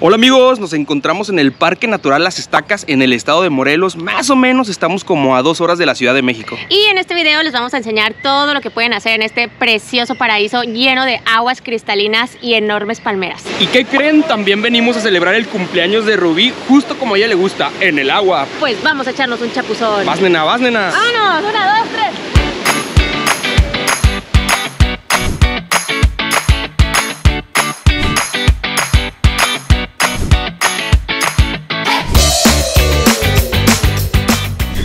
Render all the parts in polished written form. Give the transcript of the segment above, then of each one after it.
Hola amigos, nos encontramos en el Parque Natural Las Estacas en el estado de Morelos. Más o menos estamos como a 2 horas de la Ciudad de México. Y en este video les vamos a enseñar todo lo que pueden hacer en este precioso paraíso lleno de aguas cristalinas y enormes palmeras. ¿Y qué creen? También venimos a celebrar el cumpleaños de Rubí, justo como a ella le gusta, en el agua. Pues vamos a echarnos un chapuzón. Vas nena, vas nena. ¡Vámonos! 1, 2, 3.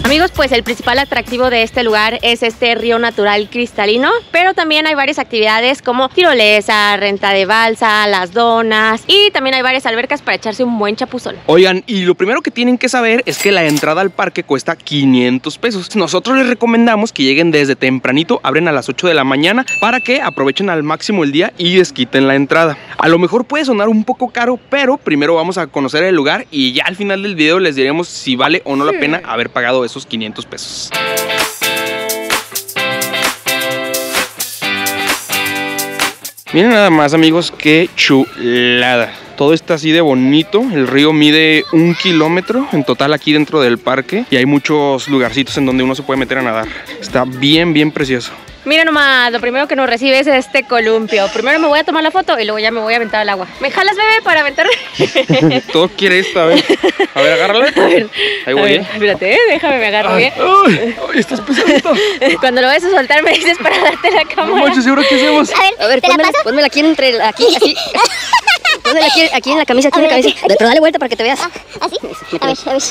Amigos, pues el principal atractivo de este lugar es este río natural cristalino, pero también hay varias actividades como tirolesa, renta de balsa, las donas y también hay varias albercas para echarse un buen chapuzón. Oigan, y lo primero que tienen que saber es que la entrada al parque cuesta 500 pesos. Nosotros les recomendamos que lleguen desde tempranito, abren a las 8 de la mañana para que aprovechen al máximo el día y desquiten la entrada. A lo mejor puede sonar un poco caro, pero primero vamos a conocer el lugar y ya al final del video les diremos si vale o no la pena haber pagado esos 500 pesos. Miren nada más amigos, qué chulada. Todo está así de bonito. El río mide 1 kilómetro en total aquí dentro del parque y hay muchos lugarcitos en donde uno se puede meter a nadar. Está bien, bien precioso. Mira nomás, lo primero que nos recibe es este columpio. Primero me voy a tomar la foto y luego ya me voy a aventar al agua. ¿Me jalas, bebé, para aventarme? Todo quiere esta, a ver. A ver, agárrala. A ver, ahí voy, ¿eh? Espérate, déjame, me agarro bien. ¡Ay! ¡Ay! ¡Estás pesadito! Cuando lo vayas a soltar me dices para darte la cámara. No manches, ¿y ahora qué hacemos? A ver, pónmela aquí entre... aquí, así. Pónmela aquí en la camisa, aquí en la camisa. Pero dale vuelta para que te veas. ¿Así? A ver, a ver.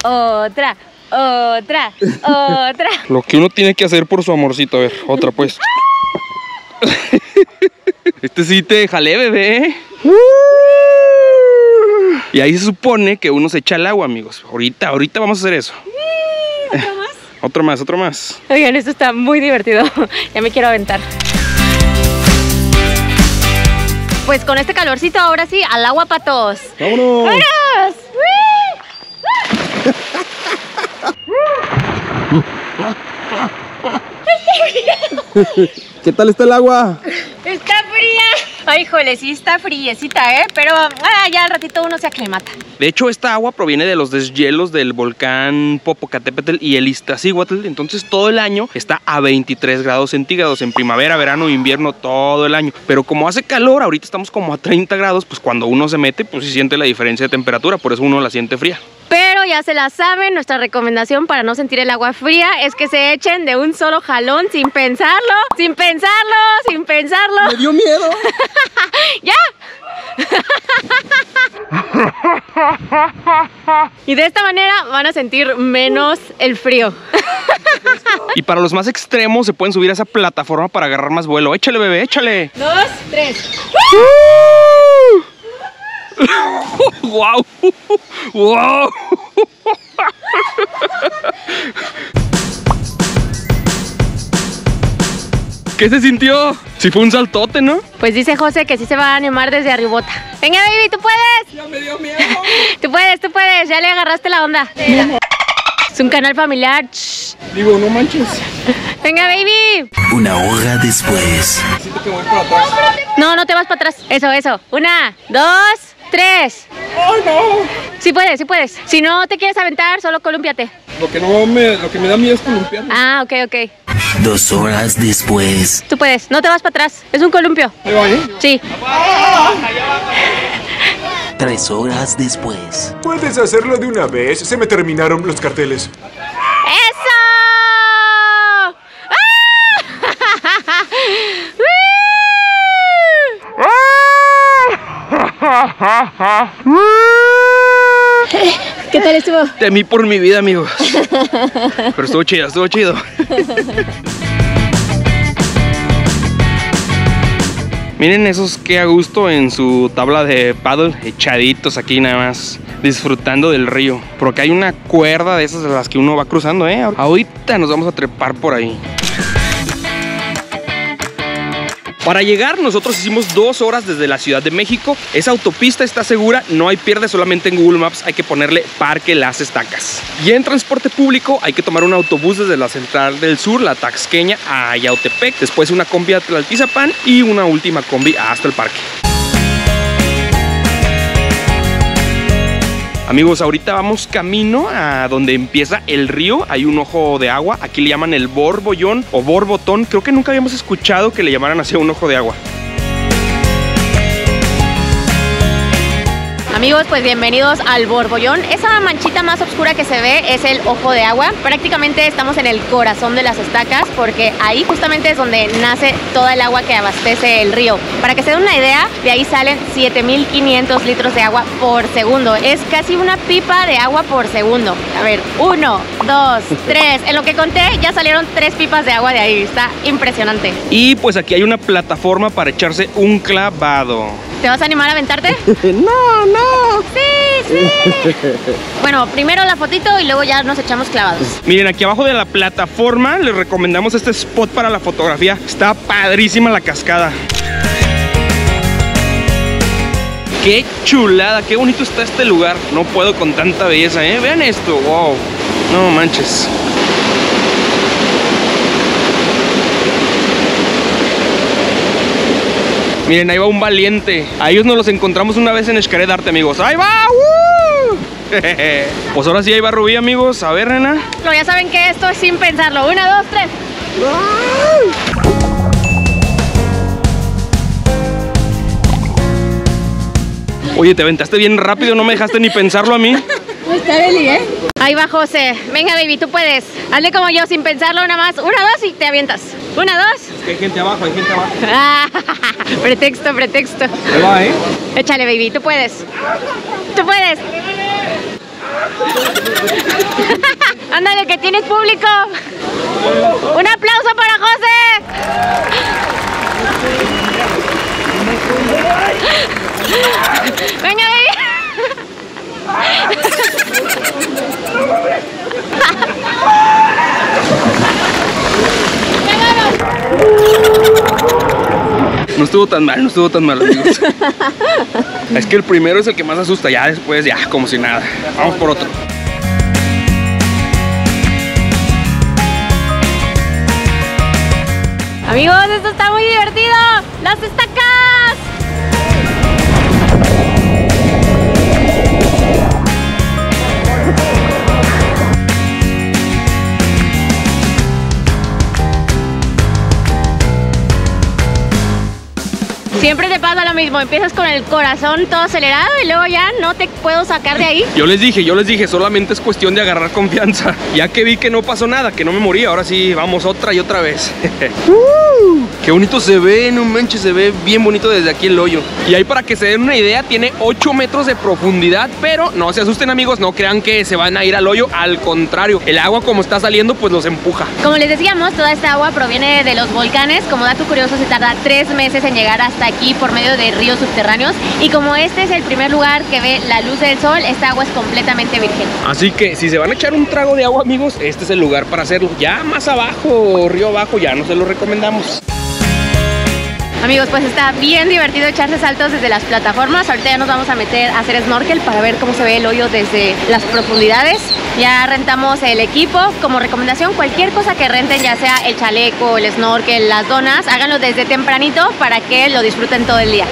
Otra, otra, otra. Lo que uno tiene que hacer por su amorcito. A ver, otra pues. Este sí te jalé, bebé. Y ahí se supone que uno se echa al agua, amigos. Ahorita vamos a hacer eso. ¿Otro más? Otro más, otro más. Oigan, esto está muy divertido. Ya me quiero aventar. Pues con este calorcito, ahora sí, al agua, patos. ¡Vámonos! ¡Vámonos! ¿Qué tal está el agua? Está fría. Ay, híjole, sí está friecita, ¿eh? Pero ya al ratito uno se aclimata. De hecho, esta agua proviene de los deshielos del volcán Popocatépetl y el Iztaccíhuatl. Entonces, todo el año está a 23 grados centígrados. En primavera, verano, invierno, todo el año. Pero como hace calor, ahorita estamos como a 30 grados. Pues cuando uno se mete, pues sí siente la diferencia de temperatura. Por eso uno la siente fría. Pero ya se la saben, nuestra recomendación para no sentir el agua fría es que se echen de un solo jalón sin pensarlo, sin pensarlo, sin pensarlo. Me dio miedo. ¡Ya! Y de esta manera van a sentir menos el frío. Y para los más extremos se pueden subir a esa plataforma para agarrar más vuelo. ¡Échale, bebé, échale! 2, 3. ¡Wow! ¡Wow! ¿Qué se sintió? Sí fue un saltote, ¿no? Pues dice José que sí se va a animar desde arribota. Venga, baby, ¿tú puedes? Ya me dio miedo. Tú puedes, ya le agarraste la onda. No. Es un canal familiar. Digo, no manches. Venga, baby. Una hora después. Siento que voy para atrás. No, no te vas para atrás. Eso, eso. 1, 2, 3. ¡Oh, no! Sí puedes, sí puedes. Si no te quieres aventar, solo columpiate. Lo que me da miedo es columpiarme. Ah, ok, ok. 2 horas después. Tú puedes, no te vas para atrás. Es un columpio. ¿Me voy, eh? Sí. ¡Ah! 3 horas después. ¿Puedes hacerlo de una vez? Se me terminaron los carteles. ¡Eso! ¡Ah! ¿Qué tal estuvo? Temí por mi vida, amigos. Pero estuvo chido, estuvo chido. Miren esos que a gusto en su tabla de paddle, echaditos aquí nada más, disfrutando del río. Porque hay una cuerda de esas de las que uno va cruzando, ¿eh? Ahorita nos vamos a trepar por ahí. Para llegar nosotros hicimos 2 horas desde la Ciudad de México. Esa autopista está segura, no hay pierde, solamente en Google Maps hay que ponerle Parque Las Estacas. Y en transporte público hay que tomar un autobús desde la Central del Sur, la Taxqueña, a Yautepec, después una combi a Tlaltizapán y una última combi hasta el parque. Amigos, ahorita vamos camino a donde empieza el río. Hay un ojo de agua, aquí le llaman el Borbollón o Borbotón. Creo que nunca habíamos escuchado que le llamaran así a un ojo de agua. Amigos, pues bienvenidos al Borbollón. Esa manchita más oscura que se ve es el ojo de agua. Prácticamente estamos en el corazón de Las Estacas porque ahí justamente es donde nace toda el agua que abastece el río. Para que se den una idea, de ahí salen 7,500 litros de agua por segundo. Es casi una pipa de agua por segundo. A ver, 1, 2, 3. En lo que conté ya salieron 3 pipas de agua de ahí. Está impresionante. Y pues aquí hay una plataforma para echarse un clavado. ¿Te vas a animar a aventarte? No. Sí. Bueno, primero la fotito y luego ya nos echamos clavados. Miren, aquí abajo de la plataforma les recomendamos este spot para la fotografía. Está padrísima la cascada. ¡Qué chulada! ¡Qué bonito está este lugar! No puedo con tanta belleza, ¿eh? Vean esto, wow. No manches. Miren, ahí va un valiente. A ellos nos los encontramos una vez en Xcaret Arte, amigos. ¡Ahí va! Pues ahora sí, ahí va Rubí, amigos. A ver, nena. No, ya saben que esto es sin pensarlo. 1, 2, 3. Oye, te aventaste bien rápido. No me dejaste ni pensarlo a mí. Está Eli, ¿eh? Ahí va José. Venga, baby, tú puedes. Hazle como yo, sin pensarlo, nada más. 1, 2 y te avientas. 1, 2. Es que hay gente abajo, hay gente abajo. Pretexto. Ahí va, ¿eh? Échale, baby, tú puedes. Tú puedes. Ándale, que tienes público. Un aplauso para José. Venga, baby. No estuvo tan mal, amigos. Es que el primero es el que más asusta, ya después, ya, como si nada. Vamos por otro. Amigos, esto está muy divertido. ¡Las Estacas! Siempre te pasa lo mismo, empiezas con el corazón todo acelerado y luego ya no te puedo sacar de ahí. Yo les dije, solamente es cuestión de agarrar confianza. Ya que vi que no pasó nada, que no me morí, ahora sí vamos otra y otra vez. Qué bonito se ve, no manches, se ve bien bonito desde aquí el hoyo. Y ahí para que se den una idea, tiene 8 metros de profundidad, pero no se asusten, amigos, no crean que se van a ir al hoyo, al contrario. El agua como está saliendo, pues los empuja. Como les decíamos, toda esta agua proviene de los volcanes. Como dato curioso, se tarda 3 meses en llegar hasta aquí por medio de ríos subterráneos, y como este es el primer lugar que ve la luz del sol, esta agua es completamente virgen. Así que si se van a echar un trago de agua, amigos, este es el lugar para hacerlo. Ya más abajo, río abajo, ya no se lo recomendamos. Amigos, pues está bien divertido echarse saltos desde las plataformas. Ahorita ya nos vamos a meter a hacer snorkel para ver cómo se ve el hoyo desde las profundidades. Ya rentamos el equipo. Como recomendación, cualquier cosa que renten, ya sea el chaleco, el snorkel, las donas, háganlo desde tempranito para que lo disfruten todo el día.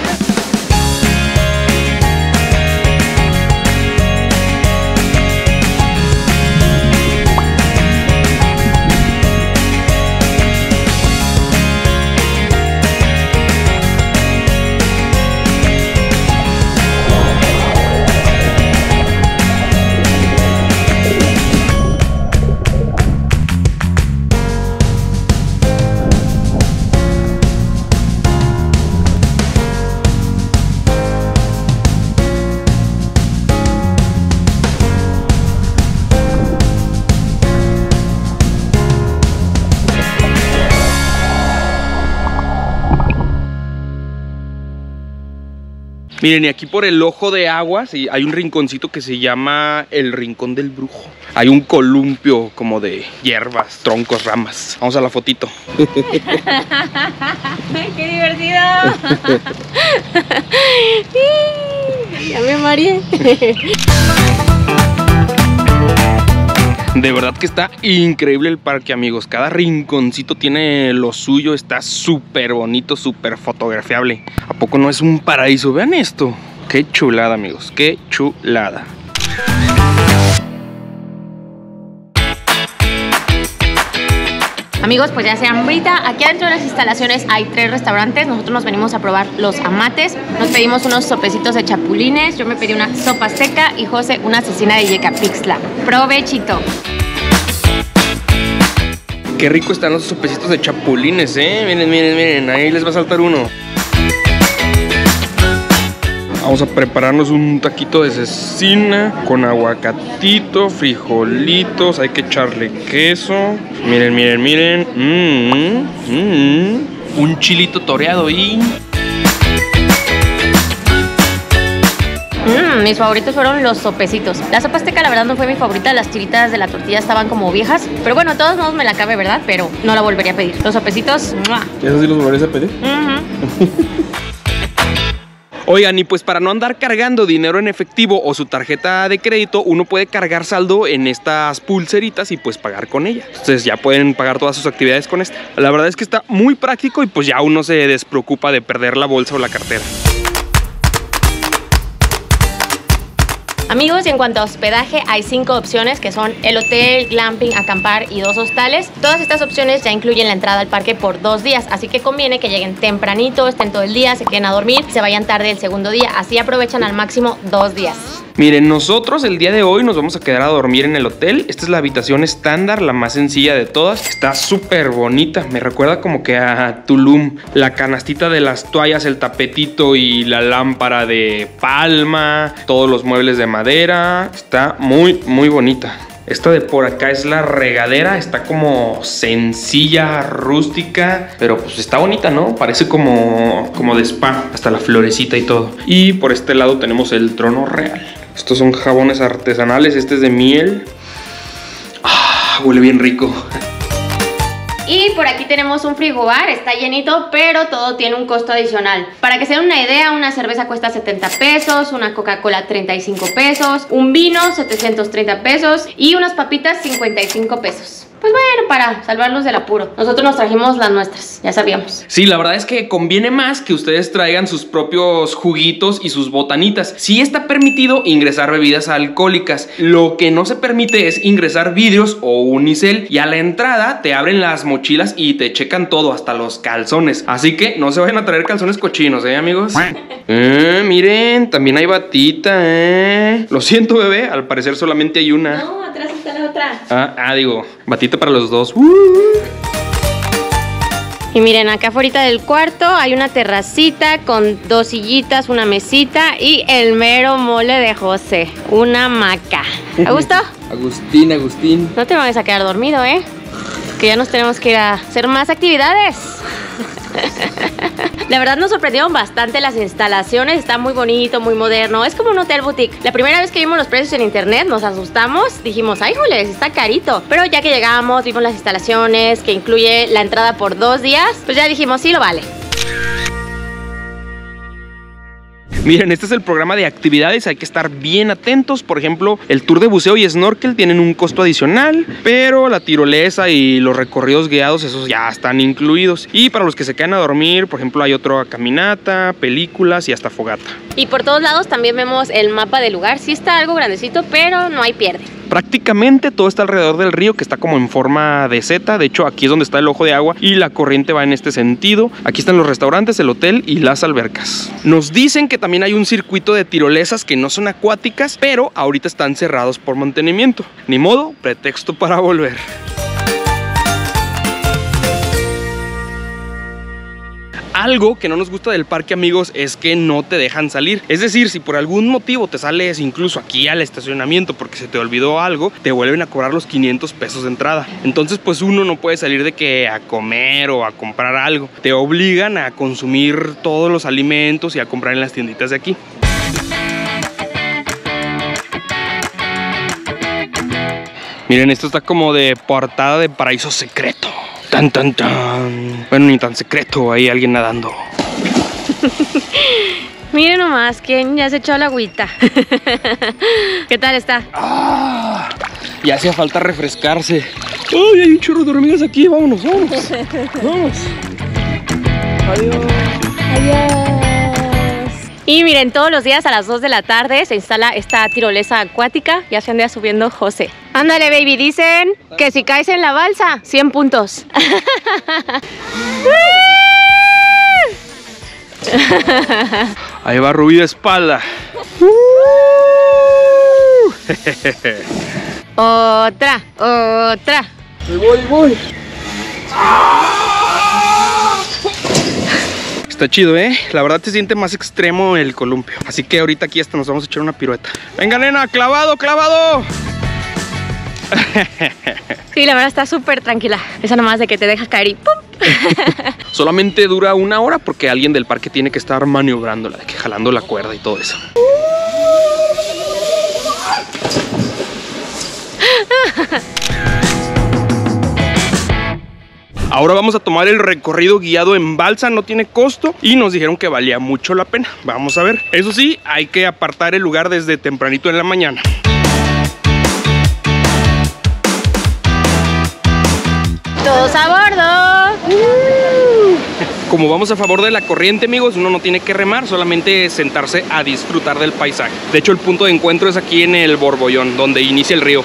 Miren, y aquí por el ojo de agua sí, hay un rinconcito que se llama el Rincón del Brujo. Hay un columpio como de hierbas, troncos, ramas. Vamos a la fotito. ¡Qué divertido! Ya me mareé. De verdad que está increíble el parque, amigos. Cada rinconcito tiene lo suyo. Está súper bonito, súper fotografiable. ¿A poco no es un paraíso? Vean esto. Qué chulada, amigos. Qué chulada. Amigos, pues ya sea hambrita, aquí adentro de las instalaciones hay 3 restaurantes. Nosotros nos venimos a probar los amates. Nos pedimos unos sopecitos de chapulines. Yo me pedí una sopa seca y José una cecina de yecapixtla. ¡Provechito! Qué rico están los sopecitos de chapulines, ¿eh? Miren, miren, miren. Ahí les va a saltar uno. Vamos a prepararnos un taquito de cecina con aguacatito, frijolitos, hay que echarle queso. Miren, miren, miren. Un chilito toreado y... mis favoritos fueron los sopecitos. La sopa azteca la verdad no fue mi favorita. Las tiritas de la tortilla estaban como viejas. Pero bueno, de todos modos me la acabé, ¿verdad? Pero no la volvería a pedir. Los sopecitos... ¿Esos sí los volverías a pedir? Oigan, y pues para no andar cargando dinero en efectivo o su tarjeta de crédito, uno puede cargar saldo en estas pulseritas y pues pagar con ella. Entonces ya pueden pagar todas sus actividades con esta. La verdad es que está muy práctico y pues ya uno se despreocupa de perder la bolsa o la cartera. Amigos, y en cuanto a hospedaje, hay 5 opciones que son el hotel, glamping, acampar y 2 hostales. Todas estas opciones ya incluyen la entrada al parque por 2 días, así que conviene que lleguen tempranito, estén todo el día, se queden a dormir, se vayan tarde el segundo día, así aprovechan al máximo 2 días. Miren, nosotros el día de hoy nos vamos a quedar a dormir en el hotel. Esta es la habitación estándar, la más sencilla de todas. Está súper bonita, me recuerda como que a Tulum. La canastita de las toallas, el tapetito y la lámpara de palma, todos los muebles de madera. Está muy, muy bonita. Esta de por acá es la regadera, está como sencilla, rústica, pero pues está bonita, ¿no? Parece como de spa, hasta la florecita y todo. Y por este lado tenemos el trono real. Estos son jabones artesanales, este es de miel. ¡Ah! Huele bien rico. Y por aquí tenemos un frigobar, está llenito, pero todo tiene un costo adicional. Para que se den una idea, una cerveza cuesta 70 pesos, una Coca-Cola 35 pesos, un vino 730 pesos y unas papitas 55 pesos. Pues bueno, para salvarlos del apuro. Nosotros nos trajimos las nuestras, ya sabíamos. Sí, la verdad es que conviene más que ustedes traigan sus propios juguitos y sus botanitas. Sí está permitido ingresar bebidas alcohólicas. Lo que no se permite es ingresar vidrios o unicel. Y a la entrada te abren las mochilas y te checan todo, hasta los calzones. Así que no se vayan a traer calzones cochinos, ¿eh, amigos? Miren, también hay batita, ¿eh? Lo siento, bebé, al parecer solamente hay una. No, atrás está la otra. Digo, batita para los dos. Y miren, acá afuera del cuarto hay una terracita con 2 sillitas, una mesita y el mero mole de José, una hamaca. ¿A gusto? Agustín, Agustín. No te vayas a quedar dormido, ¿eh? Que ya nos tenemos que ir a hacer más actividades. La verdad nos sorprendieron bastante las instalaciones, está muy bonito, muy moderno, es como un hotel boutique. La primera vez que vimos los precios en internet nos asustamos, dijimos, ay, joles, está carito. Pero ya que llegamos, vimos las instalaciones, que incluye la entrada por 2 días, pues ya dijimos, sí lo vale. Miren, este es el programa de actividades, hay que estar bien atentos. Por ejemplo, el tour de buceo y snorkel tienen un costo adicional, pero la tirolesa y los recorridos guiados, esos ya están incluidos. Y para los que se quedan a dormir, por ejemplo, hay otra caminata, películas y hasta fogata. Y por todos lados también vemos el mapa del lugar, sí está algo grandecito, pero no hay pierde. Prácticamente todo está alrededor del río, que está como en forma de Z. De hecho, aquí es donde está el ojo de agua y la corriente va en este sentido. Aquí están los restaurantes, el hotel y las albercas. Nos dicen que también hay un circuito de tirolesas que no son acuáticas, pero ahorita están cerrados por mantenimiento. Ni modo, pretexto para volver. Algo que no nos gusta del parque, amigos, es que no te dejan salir. Es decir, si por algún motivo te sales incluso aquí al estacionamiento porque se te olvidó algo, te vuelven a cobrar los 500 pesos de entrada. Entonces, pues uno no puede salir de que a comer o a comprar algo. Te obligan a consumir todos los alimentos y a comprar en las tienditas de aquí. Miren, esto está como de portada de Paraíso Secreto. Tan, tan, tan. Bueno, ni tan secreto, ahí alguien nadando. Miren nomás, ¿quién ya se echó la agüita? ¿Qué tal está? Ah, ya hacía falta refrescarse. ¡Ay, hay un chorro de hormigas aquí! ¡Vámonos, vámonos! ¡Vámonos! ¡Adiós! ¡Adiós! Y miren, todos los días a las 2 de la tarde se instala esta tirolesa acuática. Ya se anda subiendo José. Ándale, baby, dicen que si caes en la balsa, 100 puntos. Ahí va Rubí de espalda. Otra, otra. Me voy, voy. Está chido, ¿eh? La verdad se siente más extremo el columpio. Así que ahorita aquí hasta nos vamos a echar una pirueta. Venga, nena, clavado, clavado. Sí, la verdad está súper tranquila. Eso nomás de que te dejas caer y ¡pum! Solamente dura una hora porque alguien del parque tiene que estar maniobrándola, que jalando la cuerda y todo eso. Ahora vamos a tomar el recorrido guiado en balsa, no tiene costo y nos dijeron que valía mucho la pena. Vamos a ver. Eso sí, hay que apartar el lugar desde tempranito en la mañana. Todos a bordo. Como vamos a favor de la corriente, amigos, uno no tiene que remar, solamente sentarse a disfrutar del paisaje. De hecho, el punto de encuentro es aquí en el Borbollón, donde inicia el río.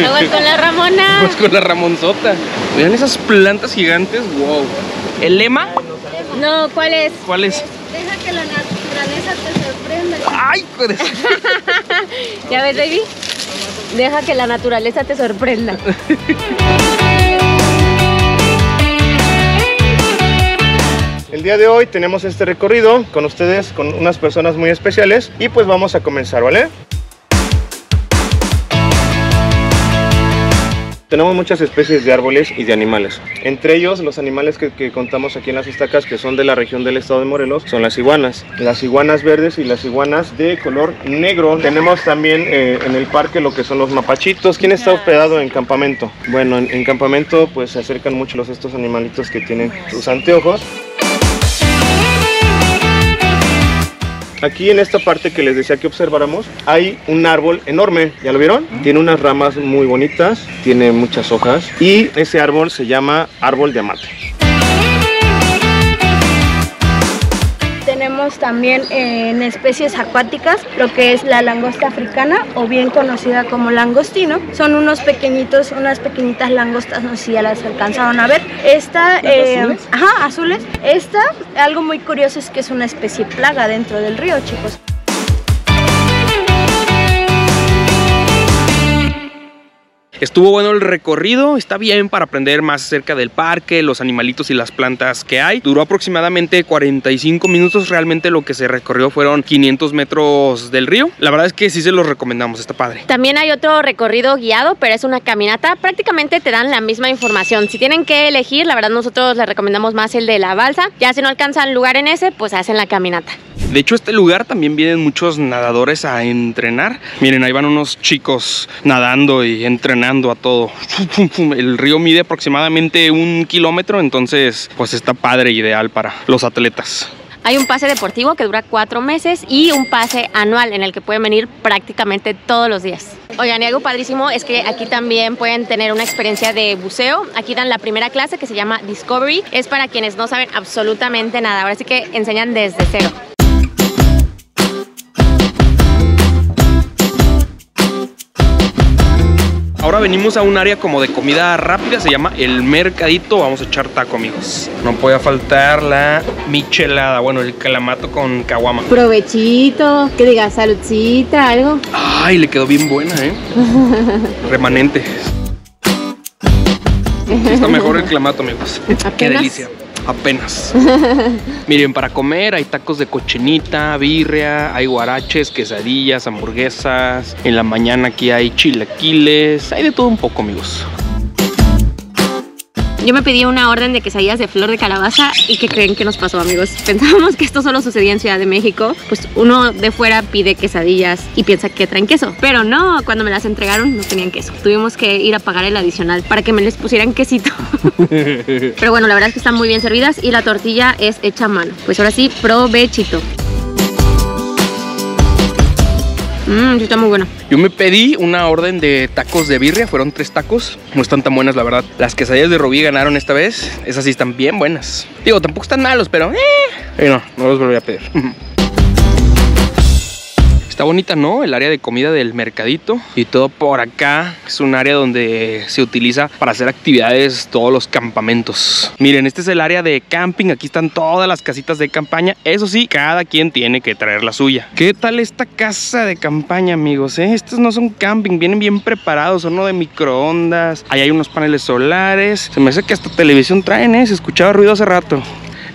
Vamos con la Ramona. Vamos con la Ramonzota. Vean esas plantas gigantes, wow. ¿El lema? No, ¿cuál es? ¿Cuál es? Deja que la naturaleza te sorprenda. ¡Ay, joder! ¿Ya ves, baby? Deja que la naturaleza te sorprenda. El día de hoy tenemos este recorrido con ustedes, con unas personas muy especiales, y pues vamos a comenzar, ¿vale? Tenemos muchas especies de árboles y de animales. Entre ellos, los animales que contamos aquí en Las Estacas, que son de la región del estado de Morelos, son las iguanas verdes y las iguanas de color negro. Tenemos también en el parque lo que son los mapachitos. ¿Quién está hospedado en campamento? Bueno, en campamento pues se acercan mucho estos animalitos que tienen sus anteojos. Aquí en esta parte que les decía que observáramos, hay un árbol enorme, ¿ya lo vieron? Tiene unas ramas muy bonitas, tiene muchas hojas y ese árbol se llama árbol de amate. Tenemos también en especies acuáticas lo que es la langosta africana o bien conocida como langostino. Son unos pequeñitos, unas pequeñitas langostas, no sé si ya las alcanzaron a ver. Esta, ¿azules? Ajá, azules. Esta, algo muy curioso es que es una especie plaga dentro del río, chicos. Estuvo bueno el recorrido, está bien para aprender más acerca del parque, los animalitos y las plantas que hay. Duró aproximadamente 45 minutos, realmente lo que se recorrió fueron 500 metros del río. La verdad es que sí se los recomendamos, está padre. También hay otro recorrido guiado, pero es una caminata, prácticamente te dan la misma información. Si tienen que elegir, la verdad nosotros les recomendamos más el de la balsa. Ya si no alcanzan lugar en ese, pues hacen la caminata. De hecho, este lugar también vienen muchos nadadores a entrenar. Miren, ahí van unos chicos nadando y entrenando a todo. El río mide aproximadamente 1 kilómetro, entonces pues está padre, ideal para los atletas. Hay un pase deportivo que dura 4 meses y un pase anual en el que pueden venir prácticamente todos los días. Oigan, y algo padrísimo es que aquí también pueden tener una experiencia de buceo. Aquí dan la primera clase que se llama Discovery. Es para quienes no saben absolutamente nada, ahora sí que enseñan desde cero. Ahora venimos a un área como de comida rápida, se llama el Mercadito. Vamos a echar taco, amigos. No puede faltar la michelada, bueno, el calamato con caguama. Provechito, que diga saludcita, algo. Ay, le quedó bien buena, ¿eh? Remanente. Está mejor el clamato, amigos. ¿Apenas? Qué delicia. Apenas. Miren, para comer hay tacos de cochinita, birria, hay huaraches, quesadillas, hamburguesas. En la mañana aquí hay chilaquiles, hay de todo un poco, amigos. Yo me pedí una orden de quesadillas de flor de calabaza. ¿Y qué creen que nos pasó, amigos? Pensábamos que esto solo sucedía en Ciudad de México. Pues uno de fuera pide quesadillas y piensa que traen queso, pero no, cuando me las entregaron no tenían queso. Tuvimos que ir a pagar el adicional para que me les pusieran quesito. Pero bueno, la verdad es que están muy bien servidas y la tortilla es hecha a mano. Pues ahora sí, provechito. Sí, está muy bueno. Yo me pedí una orden de tacos de birria, fueron 3 tacos. No están tan buenas, la verdad. Las quesadillas de Rubí ganaron esta vez. Esas sí están bien buenas. Digo, tampoco están malos, pero... Y no los volvería a pedir. Está bonita, ¿no? El área de comida del mercadito y todo por acá. Es un área donde se utiliza para hacer actividades todos los campamentos. Miren, este es el área de camping. Aquí están todas las casitas de campaña. Eso sí, cada quien tiene que traer la suya. ¿Qué tal esta casa de campaña, amigos? Estos no son camping, vienen bien preparados. Son uno de microondas. Ahí hay unos paneles solares. Se me hace que hasta televisión traen, ¿eh? Se escuchaba ruido hace rato.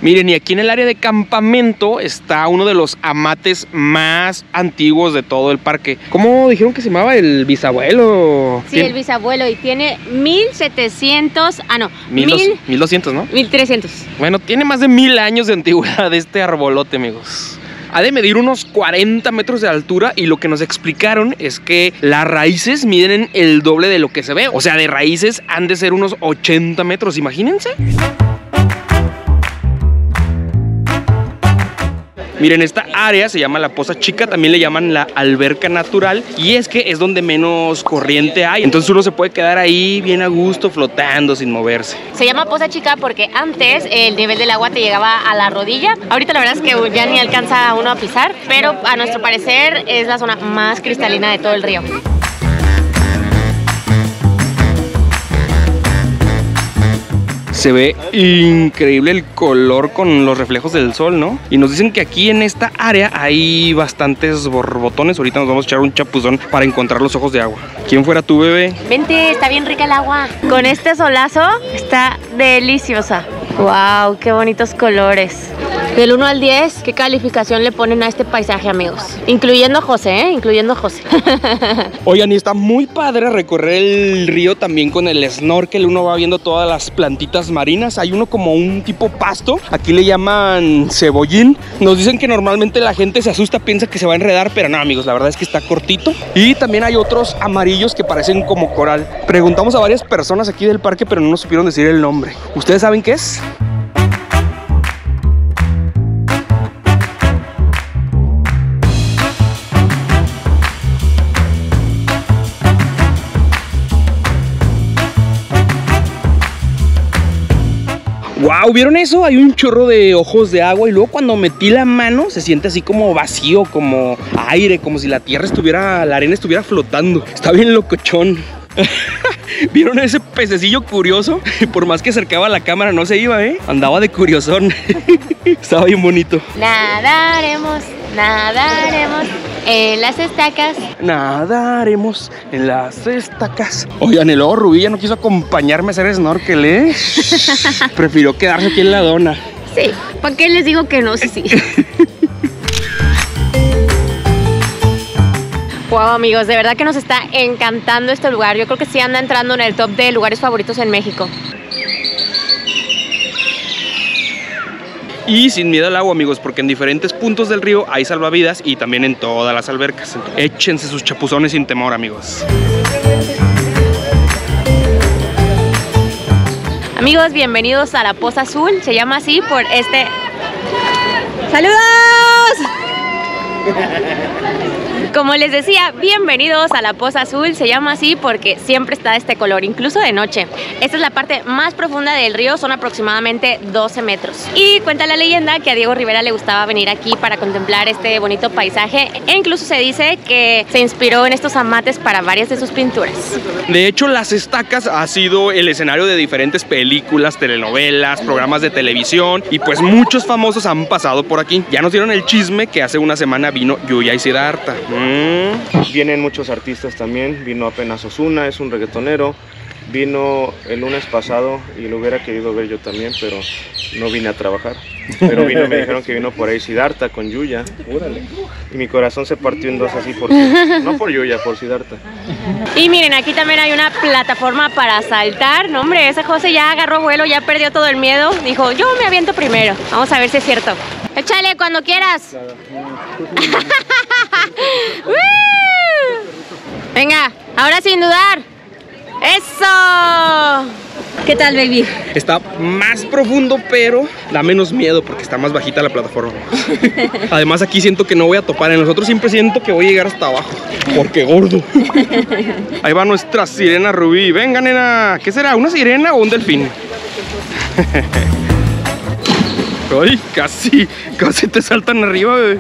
Miren, y aquí en el área de campamento está uno de los amates más antiguos de todo el parque. ¿Cómo dijeron que se llamaba? ¿El bisabuelo? Sí, el bisabuelo, y tiene 1700... Ah, no, 1200, ¿no? 1300. Bueno, tiene más de 1000 años de antigüedad este arbolote, amigos. Ha de medir unos 40 metros de altura, y lo que nos explicaron es que las raíces miden el doble de lo que se ve. O sea, de raíces han de ser unos 80 metros, imagínense. Miren, esta área se llama la Poza Chica, también le llaman la alberca natural, y es que es donde menos corriente hay, entonces uno se puede quedar ahí bien a gusto, flotando, sin moverse. Se llama Poza Chica porque antes el nivel del agua te llegaba a la rodilla. Ahorita la verdad es que ya ni alcanza uno a pisar, pero a nuestro parecer es la zona más cristalina de todo el río. Se ve increíble el color con los reflejos del sol, ¿no? Y nos dicen que aquí en esta área hay bastantes borbotones. Ahorita nos vamos a echar un chapuzón para encontrar los ojos de agua. ¿Quién fuera tú, bebé? Vente, está bien rica el agua. Con este solazo está deliciosa. ¡Wow! ¡Qué bonitos colores! Del 1 al 10, ¿qué calificación le ponen a este paisaje, amigos? Incluyendo José, ¿eh? Incluyendo José. Oigan, y está muy padre recorrer el río también con el snorkel. Uno va viendo todas las plantitas marinas. Hay uno como un tipo pasto. Aquí le llaman cebollín. Nos dicen que normalmente la gente se asusta, piensa que se va a enredar, pero no, amigos. La verdad es que está cortito. Y también hay otros amarillos que parecen como coral. Preguntamos a varias personas aquí del parque, pero no nos supieron decir el nombre. ¿Ustedes saben qué es? ¡Wow! ¿Vieron eso? Hay un chorro de ojos de agua, y luego cuando metí la mano se siente así como vacío, como aire, como si la tierra estuviera, la arena estuviera flotando. Está bien locochón. ¿Vieron ese pececillo curioso? Por más que acercaba la cámara no se iba, ¿eh? Andaba de curiosón. Estaba bien bonito. Nadaremos, nadaremos en las estacas. Nadaremos en las estacas. Oigan, el ojo Rubí ya no quiso acompañarme a hacer snorkel, ¿eh? Prefirió quedarse aquí en la dona. Sí, ¿para qué les digo que no? Sí. Wow, amigos, de verdad que nos está encantando este lugar. Yo creo que sí anda entrando en el top de lugares favoritos en México. Y sin miedo al agua, amigos, porque en diferentes puntos del río hay salvavidas, y también en todas las albercas. Échense sus chapuzones sin temor, amigos. Amigos, bienvenidos a la Poza Azul. Se llama así por este... ¡Saludos! Como les decía, bienvenidos a la Poza Azul. Se llama así porque siempre está de este color, incluso de noche. Esta es la parte más profunda del río, son aproximadamente 12 metros. Y cuenta la leyenda que a Diego Rivera le gustaba venir aquí para contemplar este bonito paisaje. E incluso se dice que se inspiró en estos amates para varias de sus pinturas. De hecho, Las Estacas ha sido el escenario de diferentes películas, telenovelas, programas de televisión. Y pues muchos famosos han pasado por aquí. Ya nos dieron el chisme que hace una semana vino Yuya y Siddhartha. Vienen muchos artistas también, vino apenas Ozuna, es un reggaetonero. Vino el lunes pasado y lo hubiera querido ver yo también, pero no vine a trabajar. Pero vino, me dijeron que vino por ahí Siddhartha con Yuya. Órale. Y mi corazón se partió en dos así, porque no por Yuya, por Siddhartha. Y miren, aquí también hay una plataforma para saltar. No, hombre, ese José ya agarró vuelo, ya perdió todo el miedo. Dijo, yo me aviento primero. Vamos a ver si es cierto. Échale cuando quieras. Venga, ahora sin dudar. ¡Eso! ¿Qué tal, baby? Está más profundo, pero da menos miedo porque está más bajita la plataforma. Además, aquí siento que no voy a topar. En los otros siempre siento que voy a llegar hasta abajo. Porque gordo. Ahí va nuestra sirena Rubí. Venga, nena. ¿Qué será? ¿Una sirena o un delfín? Ay, casi te saltan arriba, bebé.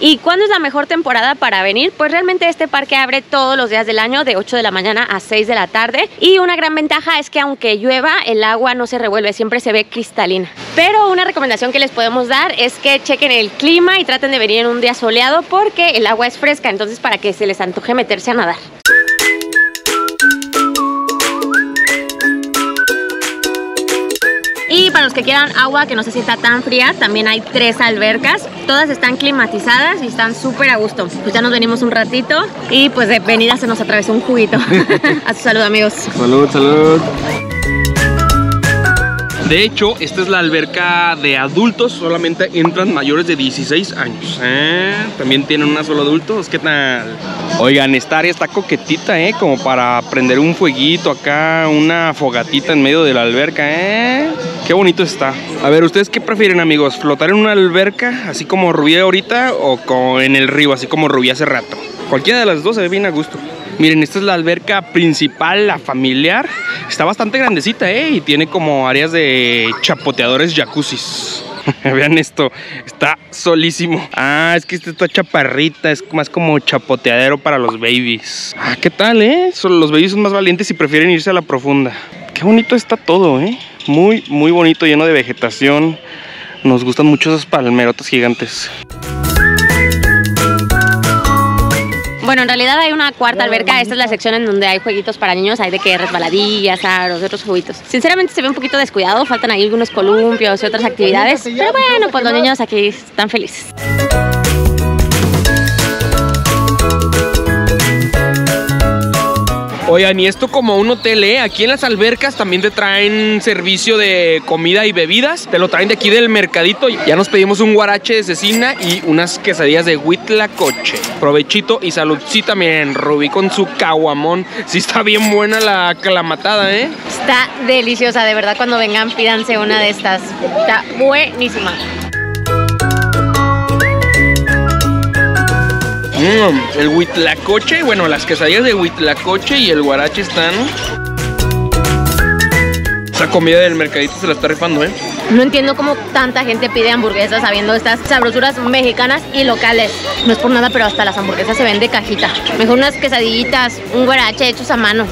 ¿Y cuándo es la mejor temporada para venir? Pues realmente este parque abre todos los días del año de 8 de la mañana a 6 de la tarde. Y una gran ventaja es que aunque llueva, el agua no se revuelve, siempre se ve cristalina. Pero una recomendación que les podemos dar es que chequen el clima y traten de venir en un día soleado porque el agua es fresca, entonces para que se les antoje meterse a nadar. Y para los que quieran agua que no se sienta tan fría, también hay 3 albercas. Todas están climatizadas y están súper a gusto. Pues ya nos venimos un ratito y pues de venida se nos atravesó un juguito. A su salud, amigos. Salud, salud. De hecho, esta es la alberca de adultos. Solamente entran mayores de 16 años. También tienen una solo adultos. ¿Qué tal? Oigan, esta área está coquetita, como para prender un fueguito acá, una fogatita en medio de la alberca, Qué bonito está. A ver, ¿ustedes qué prefieren, amigos? ¿Flotar en una alberca, así como Rubí ahorita, o en el río, así como Rubí hace rato? Cualquiera de las dos se ve bien a gusto. Miren, esta es la alberca principal, la familiar. Está bastante grandecita, y tiene como áreas de chapoteadores jacuzzis. Vean esto, está solísimo. Ah, es que esta está chaparrita, es más como chapoteadero para los babies. Ah, ¿qué tal, Los babies son más valientes y prefieren irse a la profunda. Qué bonito está todo, Muy, muy bonito, lleno de vegetación. Nos gustan mucho esas palmerotas gigantes. Bueno, en realidad hay una cuarta alberca. Esta es la sección en donde hay jueguitos para niños. Hay de que resbaladillas, aros, otros juguitos. Sinceramente se ve un poquito descuidado. Faltan ahí algunos columpios y otras actividades. Pero bueno, pues los niños aquí están felices. Oigan, y esto como un hotel, Aquí en las albercas también te traen servicio de comida y bebidas. Te lo traen de aquí del mercadito. Ya nos pedimos un guarache de cecina y unas quesadillas de huitlacoche. Provechito y saludcita, miren, Rubí con su caguamón. Sí está bien buena la calamatada, Está deliciosa, de verdad, cuando vengan pídanse una de estas. Está buenísima. El huitlacoche, bueno, las quesadillas de huitlacoche y el guarache están... Esa comida del mercadito se la está rifando, No entiendo cómo tanta gente pide hamburguesas sabiendo estas sabrosuras mexicanas y locales. No es por nada, pero hasta las hamburguesas se ven de cajita. Mejor unas quesadillitas, un guarache hechos a mano.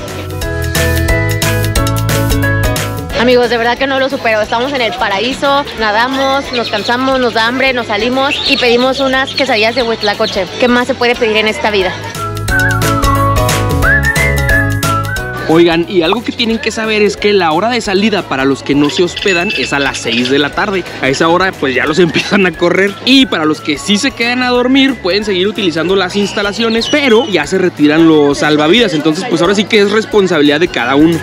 Amigos, de verdad que no lo supero. Estamos en el paraíso, nadamos, nos cansamos, nos da hambre, nos salimos y pedimos unas quesadillas de huitlacoche. ¿Qué más se puede pedir en esta vida? Oigan, y algo que tienen que saber es que la hora de salida para los que no se hospedan es a las 6 de la tarde. A esa hora pues ya los empiezan a correr. Y para los que sí se quedan a dormir pueden seguir utilizando las instalaciones, pero ya se retiran los salvavidas. Entonces pues ahora sí que es responsabilidad de cada uno.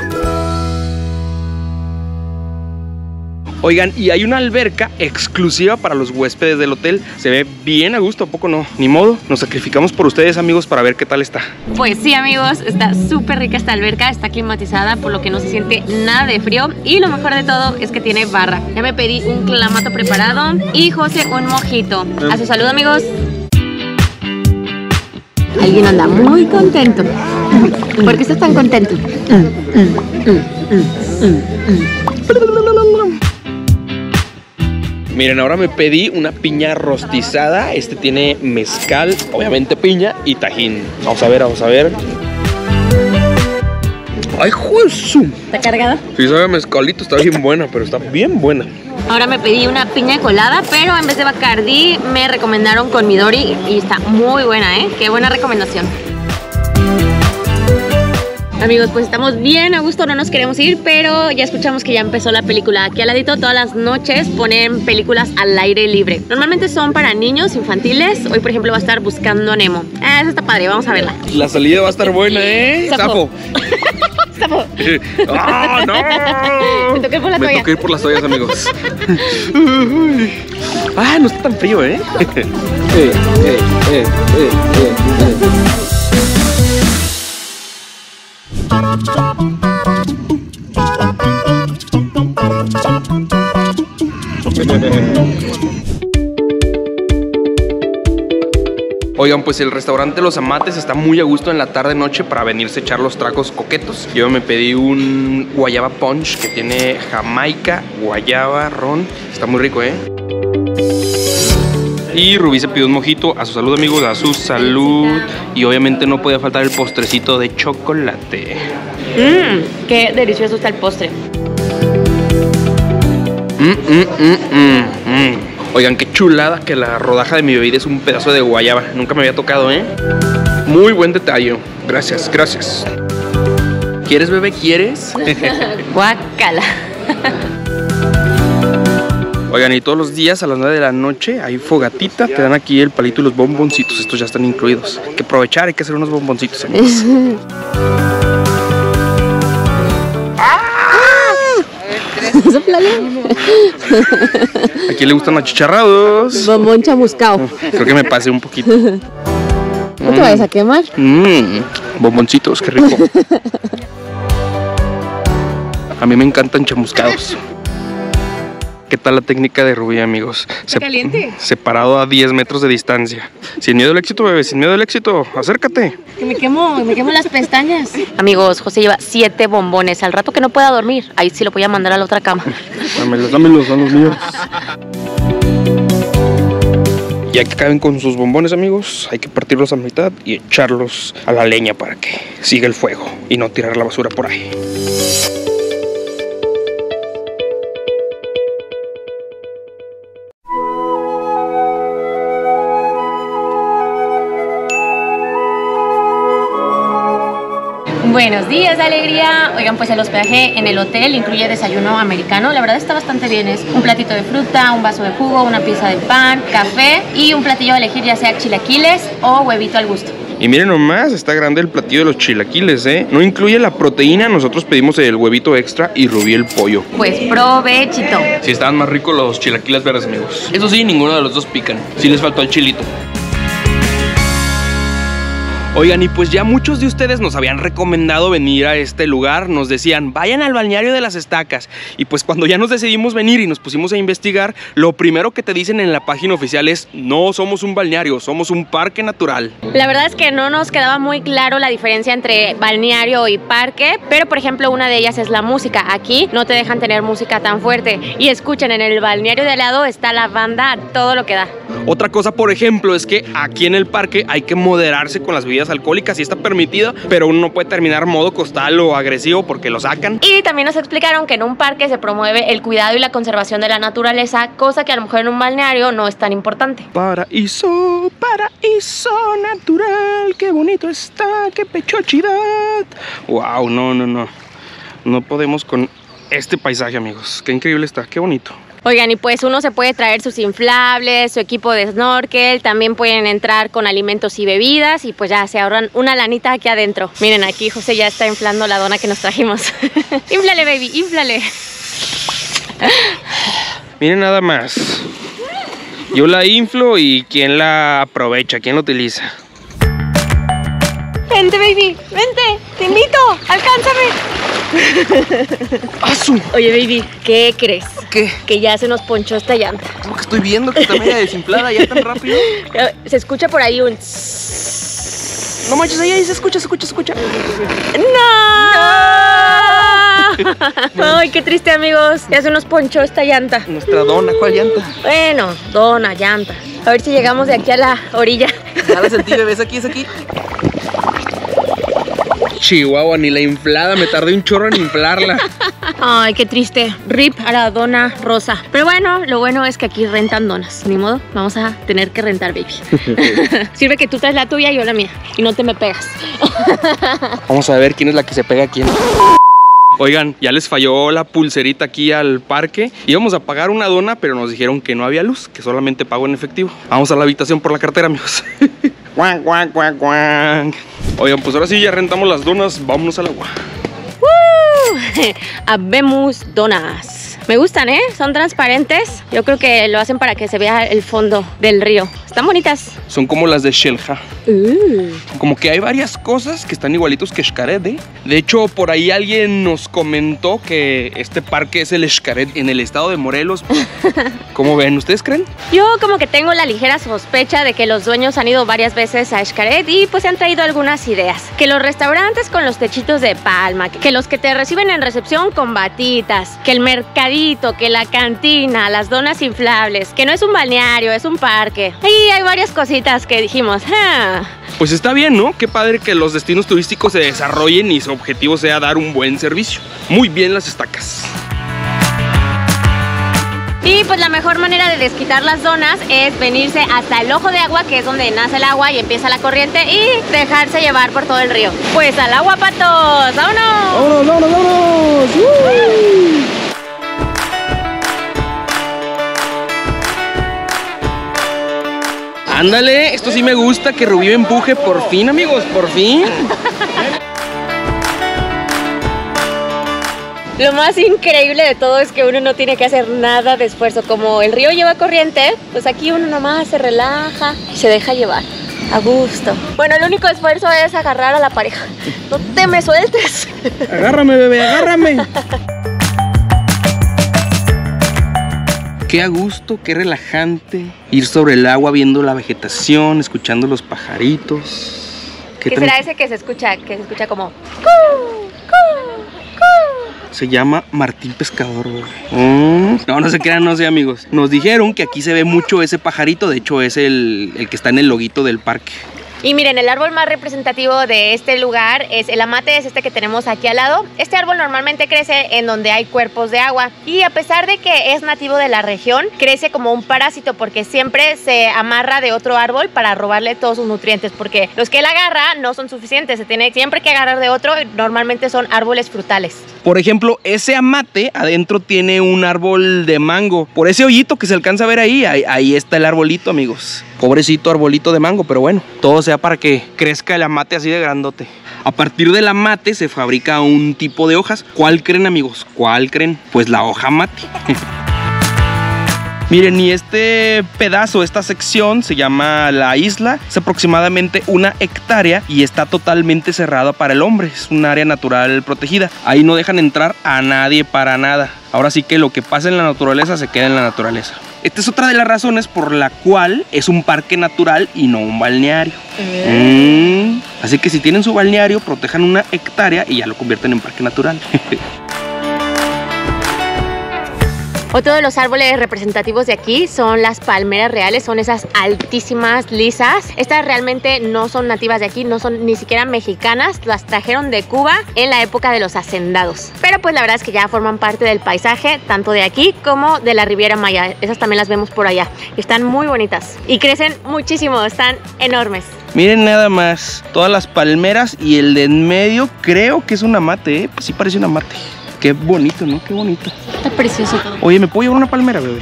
Oigan, y hay una alberca exclusiva para los huéspedes del hotel. Se ve bien a gusto, ¿a poco no? Ni modo, nos sacrificamos por ustedes, amigos, para ver qué tal está. Pues sí, amigos, está súper rica esta alberca. Está climatizada, por lo que no se siente nada de frío. Y lo mejor de todo es que tiene barra. Ya me pedí un clamato preparado y José un mojito. A su salud, amigos. Alguien anda muy contento. ¿Por qué estás tan contento? Miren, ahora me pedí una piña rostizada. Este tiene mezcal, obviamente piña y tajín. Vamos a ver. ¡Ay, juezo! ¿Está cargada? Sí, sabe mezcalito, está bien buena, pero está bien buena. Ahora me pedí una piña colada, pero en vez de Bacardí me recomendaron con Midori y está muy buena, ¿eh? Qué buena recomendación. Amigos, pues estamos bien a gusto, no nos queremos ir, pero ya escuchamos que ya empezó la película. Aquí al ladito todas las noches ponen películas al aire libre. Normalmente son para niños, infantiles. Hoy, por ejemplo, va a estar Buscando a Nemo. Ah, esa está padre, vamos a verla. La salida va a estar buena, ¿eh? Sapo. Sapo. ¡Ah, no! Me toqué por las toallas. Me toqué por las toallas, amigos. Ah, no está tan frío, ¿eh? Oigan, pues el restaurante Los Amates está muy a gusto en la tarde-noche para venirse a echar los tragos coquetos. Yo me pedí un guayaba punch que tiene jamaica, guayaba, ron. Está muy rico, ¿eh? Y Rubí se pidió un mojito. A su salud, amigos, a su salud. Y obviamente no podía faltar el postrecito de chocolate. Mmm, qué delicioso está el postre. Oigan, qué chulada que la rodaja de mi bebida es un pedazo de guayaba. Nunca me había tocado, ¿eh? Muy buen detalle. Gracias, gracias. ¿Quieres, bebé? ¿Quieres? Guácala. Oigan, y todos los días a las 9 de la noche hay fogatita, te dan aquí el palito y los bomboncitos, estos ya están incluidos. Hay que aprovechar, hay que hacer unos bomboncitos, amigos. ¿A quién le gustan los chicharrados? Bombón chamuscao. Creo que me pasé un poquito. No te vayas a quemar. Bomboncitos, qué rico. A mí me encantan chamuscados. ¿Qué tal la técnica de Rubí, amigos? ¿Está caliente? Separado a 10 metros de distancia. Sin miedo al éxito, bebé, sin miedo al éxito. Acércate. Que me quemo las pestañas. Amigos, José lleva 7 bombones. Al rato que no pueda dormir, ahí sí lo voy a mandar a la otra cama. Dámelos, son los míos. Ya que caben con sus bombones, amigos, hay que partirlos a mitad y echarlos a la leña para que siga el fuego y no tirar la basura por ahí. Buenos días, alegría. Oigan, pues el hospedaje en el hotel incluye desayuno americano. La verdad está bastante bien. Es un platito de fruta, un vaso de jugo, una pieza de pan, café y un platillo a elegir, ya sea chilaquiles o huevito al gusto. Y miren nomás, está grande el platillo de los chilaquiles, ¿eh? No incluye la proteína, nosotros pedimos el huevito extra y Rubí el pollo. Pues provechito. Sí, estaban más ricos los chilaquiles verdes, amigos. Eso sí, ninguno de los dos pican. Sí les faltó el chilito. Oigan, y pues ya muchos de ustedes nos habían recomendado venir a este lugar. Nos decían, vayan al balneario de Las Estacas. Y pues cuando ya nos decidimos venir y nos pusimos a investigar, lo primero que te dicen en la página oficial es, no somos un balneario, somos un parque natural. La verdad es que no nos quedaba muy claro la diferencia entre balneario y parque, pero por ejemplo una de ellas es la música. Aquí no te dejan tener música tan fuerte. Y escuchen, en el balneario de al lado está la banda, todo lo que da. Otra cosa, por ejemplo, es que aquí en el parque hay que moderarse con las bebidas alcohólicas, sí está permitida, pero uno no puede terminar modo costal o agresivo porque lo sacan. Y también nos explicaron que en un parque se promueve el cuidado y la conservación de la naturaleza, cosa que a lo mejor en un balneario no es tan importante. Paraíso, paraíso natural, qué bonito está, qué pechochidad. Wow, no podemos con este paisaje, amigos, qué increíble está, qué bonito. Oigan, y pues uno se puede traer sus inflables, su equipo de snorkel, también pueden entrar con alimentos y bebidas y pues ya se ahorran una lanita aquí adentro. Miren, aquí José ya está inflando la dona que nos trajimos. ¡Inflale, baby, inflale! Miren nada más. Yo la inflo y ¿quién la aprovecha? ¿Quién la utiliza? Vente, baby, vente, te invito, alcánzame. ¡Asu! Oye, baby, ¿qué crees? ¿Qué? Que ya se nos ponchó esta llanta. ¿Cómo que estoy viendo que está media desinflada ya tan rápido? Se escucha por ahí un... No manches, ahí se escucha. ¡No! Ay, qué triste, amigos. Ya se nos ponchó esta llanta. Nuestra dona, ¿cuál llanta? Bueno, dona, llanta. A ver si llegamos de aquí a la orilla. Ya la sentí, bebé, es aquí. Chihuahua, ni la inflada, me tardé un chorro en inflarla. Ay, qué triste, rip a la dona rosa. Pero bueno, lo bueno es que aquí rentan donas, ni modo, vamos a tener que rentar, baby. Sirve que tú traes la tuya y yo la mía, y no te me pegas. Vamos a ver quién es la que se pega a quién. Oigan, ya les falló la pulserita aquí al parque. Íbamos a pagar una dona, pero nos dijeron que no había luz, que solamente pago en efectivo. Vamos a la habitación por la cartera, amigos. Guan, guan, guan, guan. Oigan, pues ahora sí ya rentamos las donas, vámonos al agua. Habemos donas. Me gustan, ¿eh? Son transparentes. Yo creo que lo hacen para que se vea el fondo del río. Están bonitas. Son como las de Xelha. Como que hay varias cosas que están igualitos que Xcaret, ¿eh? De hecho, por ahí alguien nos comentó que este parque es el Xcaret en el estado de Morelos. ¿Cómo ven? ¿Ustedes creen? Yo como que tengo la ligera sospecha de que los dueños han ido varias veces a Xcaret y pues se han traído algunas ideas. Que los restaurantes con los techitos de palma, que los que te reciben en recepción con batitas, que el mercadito, que la cantina, las donas inflables, que no es un balneario, es un parque. Y hay varias cositas que dijimos, ¡ah! Pues está bien, ¿no? Qué padre que los destinos turísticos se desarrollen y su objetivo sea dar un buen servicio. Muy bien, Las Estacas. Y pues la mejor manera de desquitar las donas es venirse hasta el ojo de agua, que es donde nace el agua y empieza la corriente, y dejarse llevar por todo el río. Pues al agua, patos, vámonos. ¡Vámonos, vámonos, vámonos! ¡Uh! Ándale, esto sí me gusta, que Rubí me empuje, por fin, amigos, por fin. Lo más increíble de todo es que uno no tiene que hacer nada de esfuerzo. Como el río lleva corriente, pues aquí uno nomás se relaja y se deja llevar. A gusto. Bueno, el único esfuerzo es agarrar a la pareja. No te me sueltes. Agárrame, bebé, agárrame. Qué a gusto, qué relajante ir sobre el agua viendo la vegetación, escuchando los pajaritos. ¿Qué será ese que se escucha? Que se escucha como... ¡Cú, cú, cú! Se llama Martín Pescador, güey. No, no se crean, no sé, amigos. Nos dijeron que aquí se ve mucho ese pajarito. De hecho, es el que está en el loguito del parque. Y miren, el árbol más representativo de este lugar es el amate, es este que tenemos aquí al lado. Este árbol normalmente crece en donde hay cuerpos de agua y a pesar de que es nativo de la región, crece como un parásito porque siempre se amarra de otro árbol para robarle todos sus nutrientes, porque los que él agarra no son suficientes, se tiene siempre que agarrar de otro, y normalmente son árboles frutales. Por ejemplo, ese amate adentro tiene un árbol de mango. Por ese hoyito que se alcanza a ver ahí, ahí está el arbolito, amigos. Pobrecito arbolito de mango, pero bueno, todo se para que crezca el amate así de grandote. A partir del amate se fabrica un tipo de hojas. ¿Cuál creen, amigos? ¿Cuál creen? Pues la hoja mate. Miren, y este pedazo, esta sección se llama La Isla. Es aproximadamente 1 hectárea y está totalmente cerrada para el hombre. Es un área natural protegida. Ahí no dejan entrar a nadie para nada. Ahora sí que lo que pasa en la naturaleza se queda en la naturaleza. Esta es otra de las razones por la cual es un parque natural y no un balneario. Así que si tienen su balneario, protejan 1 hectárea y ya lo convierten en parque natural. Otro de los árboles representativos de aquí son las palmeras reales, son esas altísimas, lisas. Estas realmente no son nativas de aquí, no son ni siquiera mexicanas, las trajeron de Cuba en la época de los hacendados. Pero pues la verdad es que ya forman parte del paisaje, tanto de aquí como de la Riviera Maya. Esas también las vemos por allá, están muy bonitas y crecen muchísimo, están enormes. Miren nada más, todas las palmeras y el de en medio creo que es un amate, ¿eh? Pues sí parece un amate. Qué bonito, ¿no? Qué bonito. Está precioso todo. Oye, ¿me puedo llevar una palmera, bebé?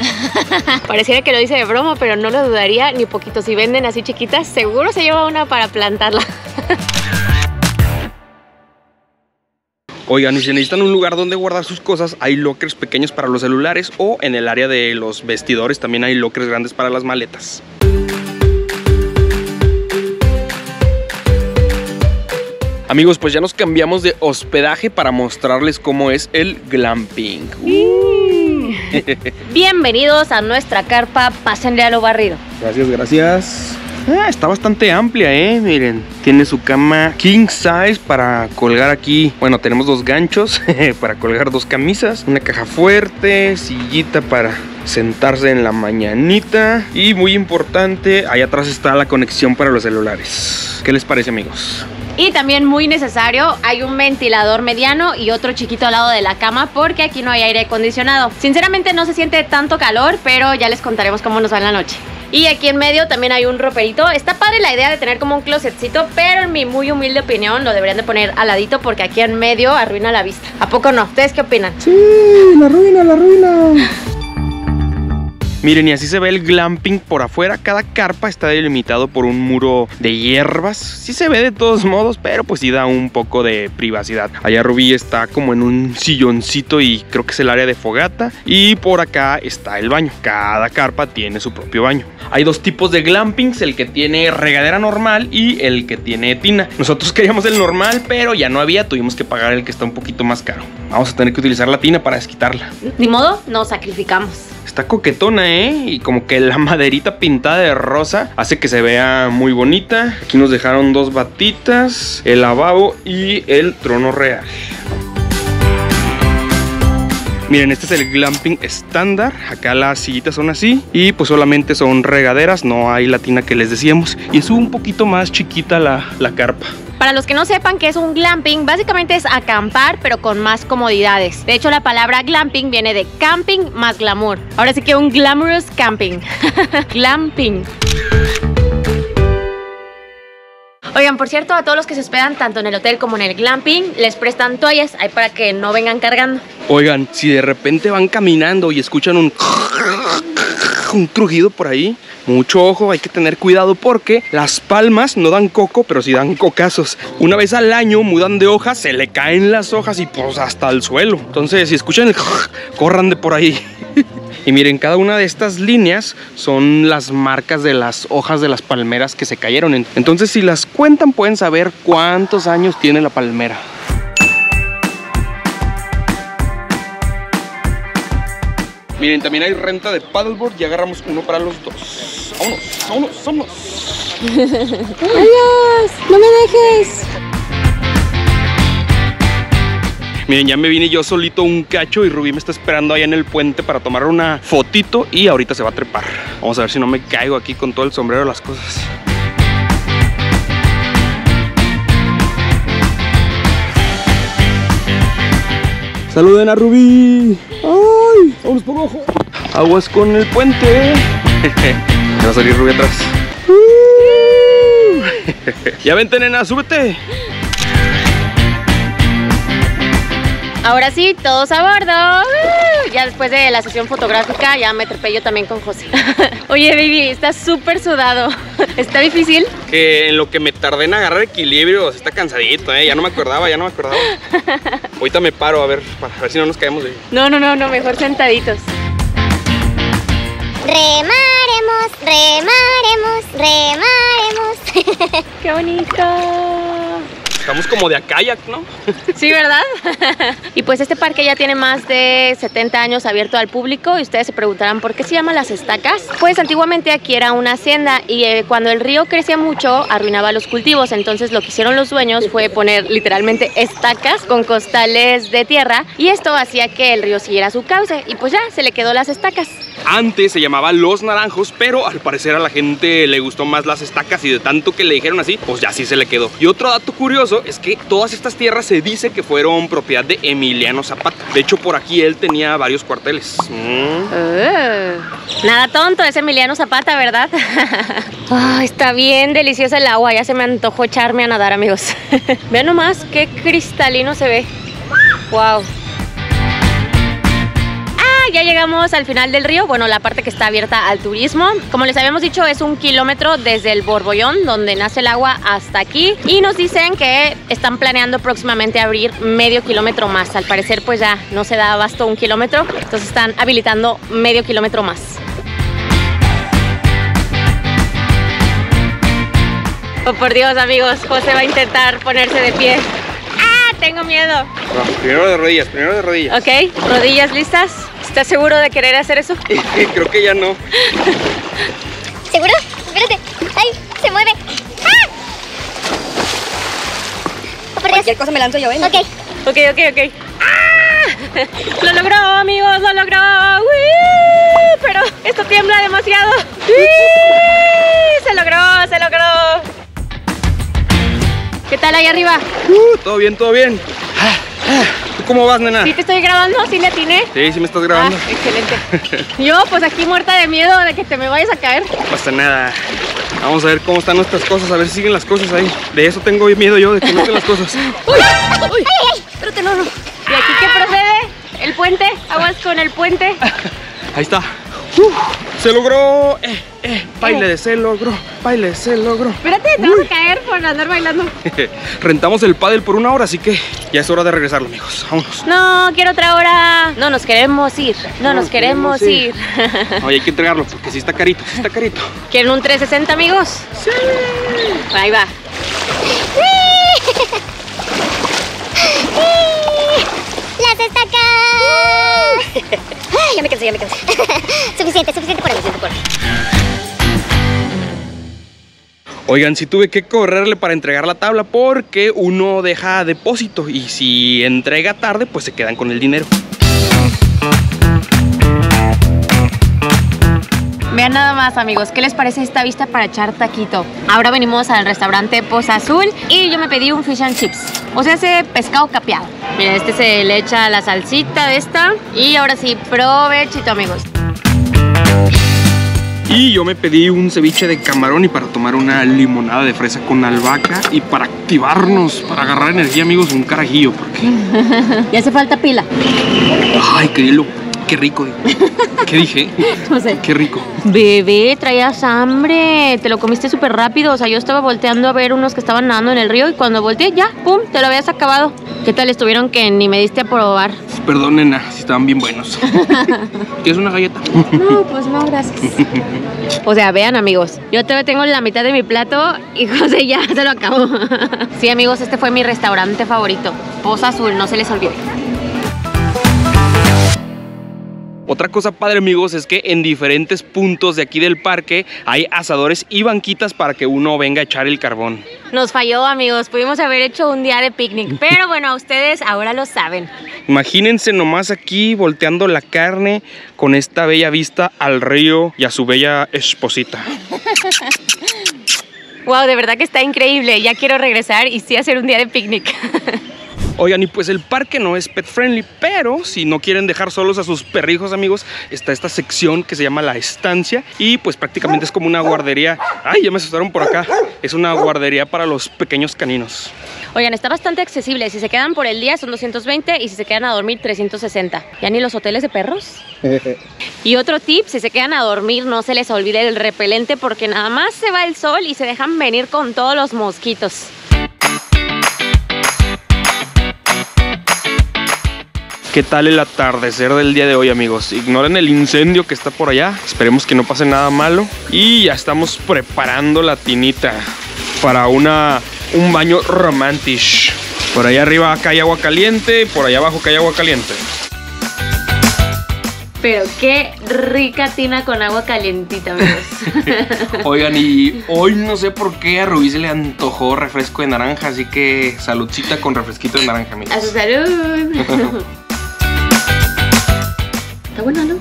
Pareciera que lo dice de broma, pero no lo dudaría ni poquito. Si venden así chiquitas, seguro se lleva una para plantarla. Oigan, y si necesitan un lugar donde guardar sus cosas, hay lockers pequeños para los celulares o en el área de los vestidores también hay lockers grandes para las maletas. Amigos, pues ya nos cambiamos de hospedaje para mostrarles cómo es el glamping. Bienvenidos a nuestra carpa, pásenle a lo barrido. Gracias, gracias. Ah, está bastante amplia, miren. Tiene su cama king size para colgar aquí. Bueno, tenemos 2 ganchos para colgar 2 camisas. Una caja fuerte, sillita para sentarse en la mañanita. Y muy importante, ahí atrás está la conexión para los celulares. ¿Qué les parece, amigos? Y también muy necesario, hay un ventilador mediano y otro chiquito al lado de la cama porque aquí no hay aire acondicionado. Sinceramente no se siente tanto calor, pero ya les contaremos cómo nos va en la noche. Y aquí en medio también hay un roperito. Está padre la idea de tener como un closetcito, pero en mi muy humilde opinión lo deberían de poner al ladito porque aquí en medio arruina la vista. ¿A poco no? ¿Ustedes qué opinan? Sí, la arruina, la arruina. Miren, y así se ve el glamping por afuera. Cada carpa está delimitado por un muro de hierbas. Sí se ve de todos modos, pero pues sí da un poco de privacidad. Allá Rubí está como en un silloncito y creo que es el área de fogata. Y por acá está el baño. Cada carpa tiene su propio baño. Hay dos tipos de glampings, el que tiene regadera normal y el que tiene tina. Nosotros queríamos el normal, pero ya no había. Tuvimos que pagar el que está un poquito más caro. Vamos a tener que utilizar la tina para desquitarla. Ni modo, nos sacrificamos. Está coquetona, ¿eh? Y como que la maderita pintada de rosa hace que se vea muy bonita. Aquí nos dejaron dos batitas, el lavabo y el trono real. Miren, este es el glamping estándar. Acá las sillitas son así y pues solamente son regaderas, no hay la tina que les decíamos. Y es un poquito más chiquita la carpa. Para los que no sepan qué es un glamping, básicamente es acampar pero con más comodidades. De hecho la palabra glamping viene de camping más glamour. Ahora sí que un glamorous camping. Glamping. Oigan, por cierto, a todos los que se hospedan tanto en el hotel como en el glamping, les prestan toallas ahí para que no vengan cargando. Oigan, si de repente van caminando y escuchan un crujido por ahí, mucho ojo, hay que tener cuidado porque las palmas no dan coco, pero sí dan cocazos. Una vez al año mudan de hojas, se le caen las hojas y pues hasta el suelo. Entonces, si escuchan el corran de por ahí. Y miren, cada una de estas líneas son las marcas de las hojas de las palmeras que se cayeron. Entonces, si las cuentan, pueden saber cuántos años tiene la palmera. Miren, también hay renta de paddleboard y agarramos uno para los dos. ¡Vámonos! ¡Vámonos! ¡Adiós! ¡No me dejes! Miren, ya me vine yo solito un cacho y Rubí me está esperando allá en el puente para tomar una fotito y ahorita se va a trepar. Vamos a ver si no me caigo aquí con todo el sombrero las cosas. ¡Saluden a Rubí! ¡Ay! ¡Vamos por abajo! ¡Aguas con el puente! Me va a salir Rubí atrás. ¡Ya vente, nena! ¡Súbete! Ahora sí, todos a bordo. Ya después de la sesión fotográfica, ya me trepé yo también con José. Oye, baby, está súper sudado. ¿Está difícil? Que en lo que me tardé en agarrar equilibrio, se está cansadito, ¿eh? Ya no me acordaba. Ahorita me paro, a ver si no nos caemos de ahí. No, mejor sentaditos. Remaremos, remaremos, remaremos. ¡Qué bonito! Estamos como de a kayak, ¿no? Sí, ¿verdad? Y pues este parque ya tiene más de 70 años abierto al público y ustedes se preguntarán ¿por qué se llama Las Estacas? Pues antiguamente aquí era una hacienda y cuando el río crecía mucho arruinaba los cultivos, entonces lo que hicieron los dueños fue poner literalmente estacas con costales de tierra y esto hacía que el río siguiera su cauce y pues ya se le quedó Las Estacas. Antes se llamaba Los Naranjos, pero al parecer a la gente le gustó más Las Estacas y de tanto que le dijeron así, pues ya sí se le quedó. Y otro dato curioso es que todas estas tierras se dice que fueron propiedad de Emiliano Zapata. De hecho, por aquí él tenía varios cuarteles. Nada tonto, es Emiliano Zapata, ¿verdad? Oh, está bien deliciosa el agua, ya se me antojó echarme a nadar, amigos. Vean nomás qué cristalino se ve. ¡Wow! Ya llegamos al final del río, bueno, la parte que está abierta al turismo. Como les habíamos dicho, es 1 kilómetro desde el Borbollón, donde nace el agua, hasta aquí. Y nos dicen que están planeando próximamente abrir medio kilómetro más. Al parecer, pues ya no se da abasto 1 kilómetro, entonces están habilitando medio kilómetro más. Oh, por Dios, amigos, José va a intentar ponerse de pie. ¡Ah, tengo miedo! No, primero de rodillas. Ok, rodillas listas. ¿Estás seguro de querer hacer eso? Creo que ya no. ¿Seguro? Espérate. ¡Ay! ¡Se mueve! ¡Ah! Cualquier cosa me lanzo yo, ¿eh? Ok. ¡Ah! ¡Lo logró, amigos! ¡Lo logró! ¡Uy! Pero esto tiembla demasiado. ¡Uy! ¡Se logró! tal ahí arriba? Todo bien, todo bien. ¿Tú cómo vas, nena? ¿Sí te estoy grabando? ¿Sí le atiné? Sí, sí me estás grabando. Ah, excelente. Yo pues aquí muerta de miedo de que te me vayas a caer. No pasa nada. Vamos a ver cómo están nuestras cosas, a ver si siguen las cosas ahí. De eso tengo miedo yo, de que no estén las cosas. ¡Uy! ¡Uy! Espérate, no, no. ¿Y aquí qué procede? ¿El puente? ¿Aguas con el puente? Ahí está. Se logró. Baile, se logró. Baile, se logró. Espérate, te vas a caer por andar bailando. Rentamos el pádel por 1 hora, así que ya es hora de regresarlo, amigos. Vámonos. No, quiero otra hora. No nos queremos ir. No nos queremos ir. Oye, hay que entregarlo porque sí está carito, sí está carito. ¿Quieren un 360, amigos? Sí. Ahí va. ¡Las estacas! Ay, ya me cansé, ya me cansé. Suficiente, suficiente por hoy, suficiente por hoy. Oigan, sí tuve que correrle para entregar la tabla porque uno deja depósito y si entrega tarde, pues se quedan con el dinero. Vean nada más, amigos, ¿qué les parece esta vista para echar taquito? Ahora venimos al restaurante Poza Azul y yo me pedí un fish and chips, o sea, ese pescado capeado. Mira, este se le echa la salsita de esta y ahora sí, provechito, amigos. Y yo me pedí un ceviche de camarón y para tomar una limonada de fresa con albahaca y para activarnos, para agarrar energía, amigos, un carajillo, porque ya hace falta pila. Ay, qué hilo. Qué rico. ¿Qué dije? No sé. Qué rico. Bebé, traías hambre. Te lo comiste súper rápido. O sea, yo estaba volteando a ver unos que estaban nadando en el río y cuando volteé, ya, pum, te lo habías acabado. ¿Qué tal estuvieron que ni me diste a probar? Perdón, nena, si estaban bien buenos. ¿Quieres una galleta? No, pues no, gracias. O sea, vean, amigos, yo todavía tengo la mitad de mi plato y José ya se lo acabó. Sí, amigos, este fue mi restaurante favorito. Poza Azul, no se les olvide. Otra cosa padre, amigos, es que en diferentes puntos de aquí del parque hay asadores y banquitas para que uno venga a echar el carbón. Nos falló, amigos, pudimos haber hecho un día de picnic, pero bueno, a ustedes ahora lo saben. Imagínense nomás aquí volteando la carne con esta bella vista al río y a su bella esposita. Wow, de verdad que está increíble, ya quiero regresar y sí hacer un día de picnic. Oigan, y pues el parque no es pet friendly, pero si no quieren dejar solos a sus perrijos, amigos, está esta sección que se llama La Estancia y pues prácticamente es como una guardería. Ay, ya me asustaron por acá. Es una guardería para los pequeños caninos. Oigan, está bastante accesible. Si se quedan por el día son 220 y si se quedan a dormir 360. ¿Ya ni los hoteles de perros? Y otro tip, si se quedan a dormir no se les olvide el repelente porque nada más se va el sol y se dejan venir con todos los mosquitos. ¿Qué tal el atardecer del día de hoy, amigos? Ignoren el incendio que está por allá. Esperemos que no pase nada malo. Y ya estamos preparando la tinita para un baño romántico. Por allá arriba acá hay agua caliente, por allá abajo acá hay agua caliente. Pero qué rica tina con agua calientita, amigos. Oigan, y hoy no sé por qué a Rubí se le antojó refresco de naranja, así que saludcita con refresquito de naranja, amigos. A su salud. Está bueno, ¿no?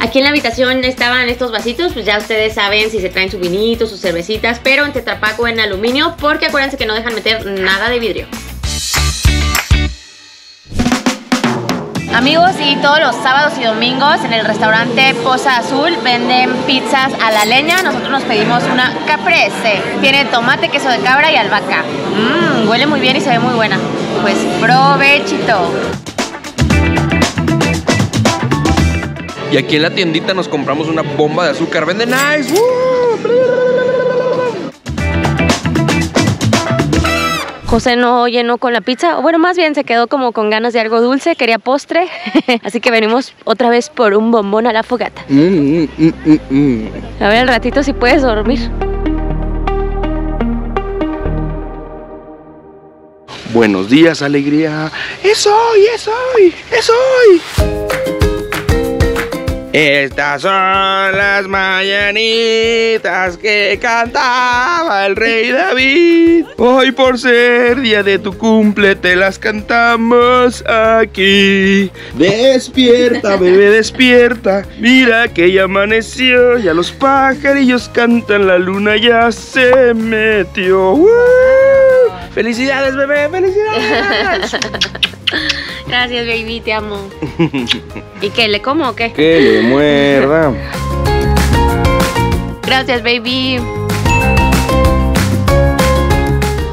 Aquí en la habitación estaban estos vasitos, pues ya ustedes saben si se traen su vinito, sus cervecitas, pero en Tetra Pak o en aluminio, porque acuérdense que no dejan meter nada de vidrio. Amigos, y todos los sábados y domingos en el restaurante Poza Azul venden pizzas a la leña. Nosotros nos pedimos una caprese. Tiene tomate, queso de cabra y albahaca. Huele muy bien y se ve muy buena. Pues provechito. Y aquí en la tiendita nos compramos una bomba de azúcar. ¡Vende nice! José no llenó con la pizza, bueno, más bien se quedó como con ganas de algo dulce, quería postre, así que venimos otra vez por un bombón a la fogata. A ver al ratito si puedes dormir. Buenos días, alegría. ¡Es hoy, es hoy, es hoy! Estas son las mañanitas que cantaba el rey David. Hoy por ser día de tu cumple te las cantamos aquí. Despierta, bebé, despierta. Mira que ya amaneció, ya los pajarillos cantan, la luna ya se metió. ¡Felicidades, bebé! ¡Felicidades! Gracias, baby, te amo. ¿Y qué? ¿Le como o qué? Que le muerda. Gracias, baby.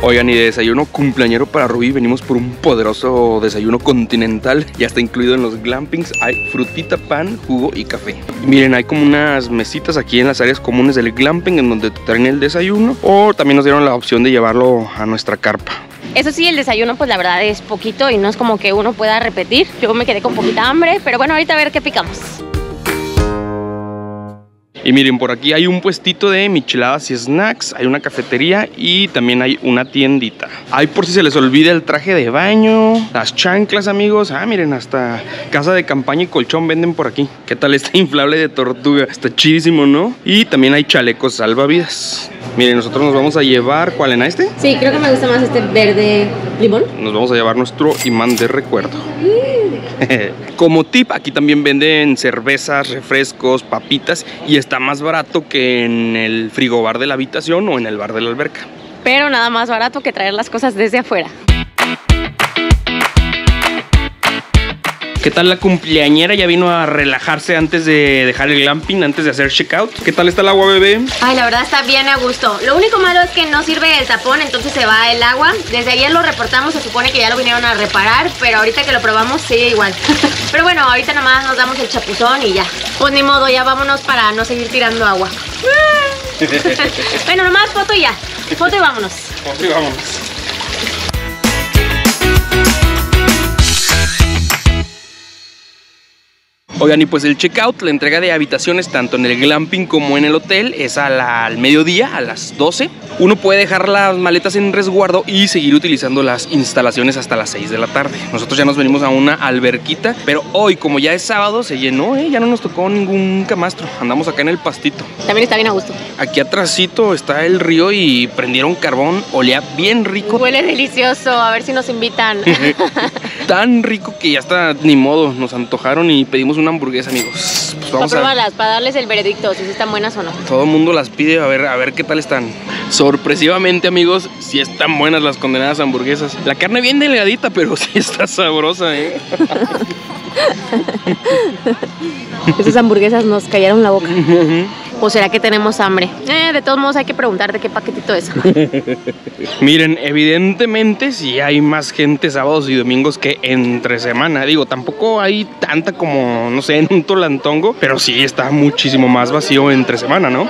Oigan, y de desayuno cumpleañero para Rubí, venimos por un poderoso desayuno continental. Ya está incluido en los glampings. Hay frutita, pan, jugo y café. Miren, hay como unas mesitas aquí en las áreas comunes del glamping en donde traen el desayuno. O también nos dieron la opción de llevarlo a nuestra carpa. Eso sí, el desayuno pues la verdad es poquito y no es como que uno pueda repetir. Yo me quedé con poquita hambre, pero bueno, ahorita a ver qué picamos. Y miren, por aquí hay un puestito de micheladas y snacks, hay una cafetería y también hay una tiendita. Hay por si se les olvida el traje de baño, las chanclas, amigos. Ah, miren, hasta casa de campaña y colchón venden por aquí. ¿Qué tal este inflable de tortuga? Está chidísimo, ¿no? Y también hay chalecos salvavidas. Miren, nosotros nos vamos a llevar... ¿Cuál, Elena? ¿Este? Sí, creo que me gusta más este verde limón. Nos vamos a llevar nuestro imán de recuerdo. Como tip, aquí también venden cervezas, refrescos, papitas y está más barato que en el frigobar de la habitación o en el bar de la alberca. Pero nada más barato que traer las cosas desde afuera. ¿Qué tal la cumpleañera? Ya vino a relajarse antes de dejar el glamping, antes de hacer checkout. ¿Qué tal está el agua, bebé? Ay, la verdad está bien a gusto. Lo único malo es que no sirve el tapón, entonces se va el agua. Desde ayer lo reportamos, se supone que ya lo vinieron a reparar, pero ahorita que lo probamos sigue igual. Pero bueno, ahorita nada más nos damos el chapuzón y ya. Pues ni modo, ya vámonos para no seguir tirando agua. Bueno, nomás foto y ya. Foto y vámonos. Foto y vámonos. Oigan, y pues el checkout, la entrega de habitaciones tanto en el glamping como en el hotel es al mediodía, a las 12. Uno puede dejar las maletas en resguardo y seguir utilizando las instalaciones hasta las 6 de la tarde. Nosotros ya nos venimos a una alberquita, pero hoy, como ya es sábado, se llenó, ya no nos tocó ningún camastro. Andamos acá en el pastito. También está bien a gusto. Aquí atrásito está el río y prendieron carbón, olía bien rico. Huele delicioso, a ver si nos invitan. Tan rico que ya está, ni modo, nos antojaron y pedimos una hamburguesa, amigos. Pues vamos a probarlas, para darles el veredicto, si están buenas o no. Todo el mundo las pide, a ver qué tal están. Sorpresivamente, amigos, sí están buenas las condenadas hamburguesas. La carne bien delgadita, pero sí está sabrosa, ¿eh? Esas hamburguesas nos callaron la boca. ¿O será que tenemos hambre? De todos modos hay que preguntar de qué paquetito es. Miren, evidentemente sí hay más gente sábados y domingos que entre semana. Digo, tampoco hay tanta como, no sé, en un Tolantongo, pero sí está muchísimo más vacío entre semana, ¿no?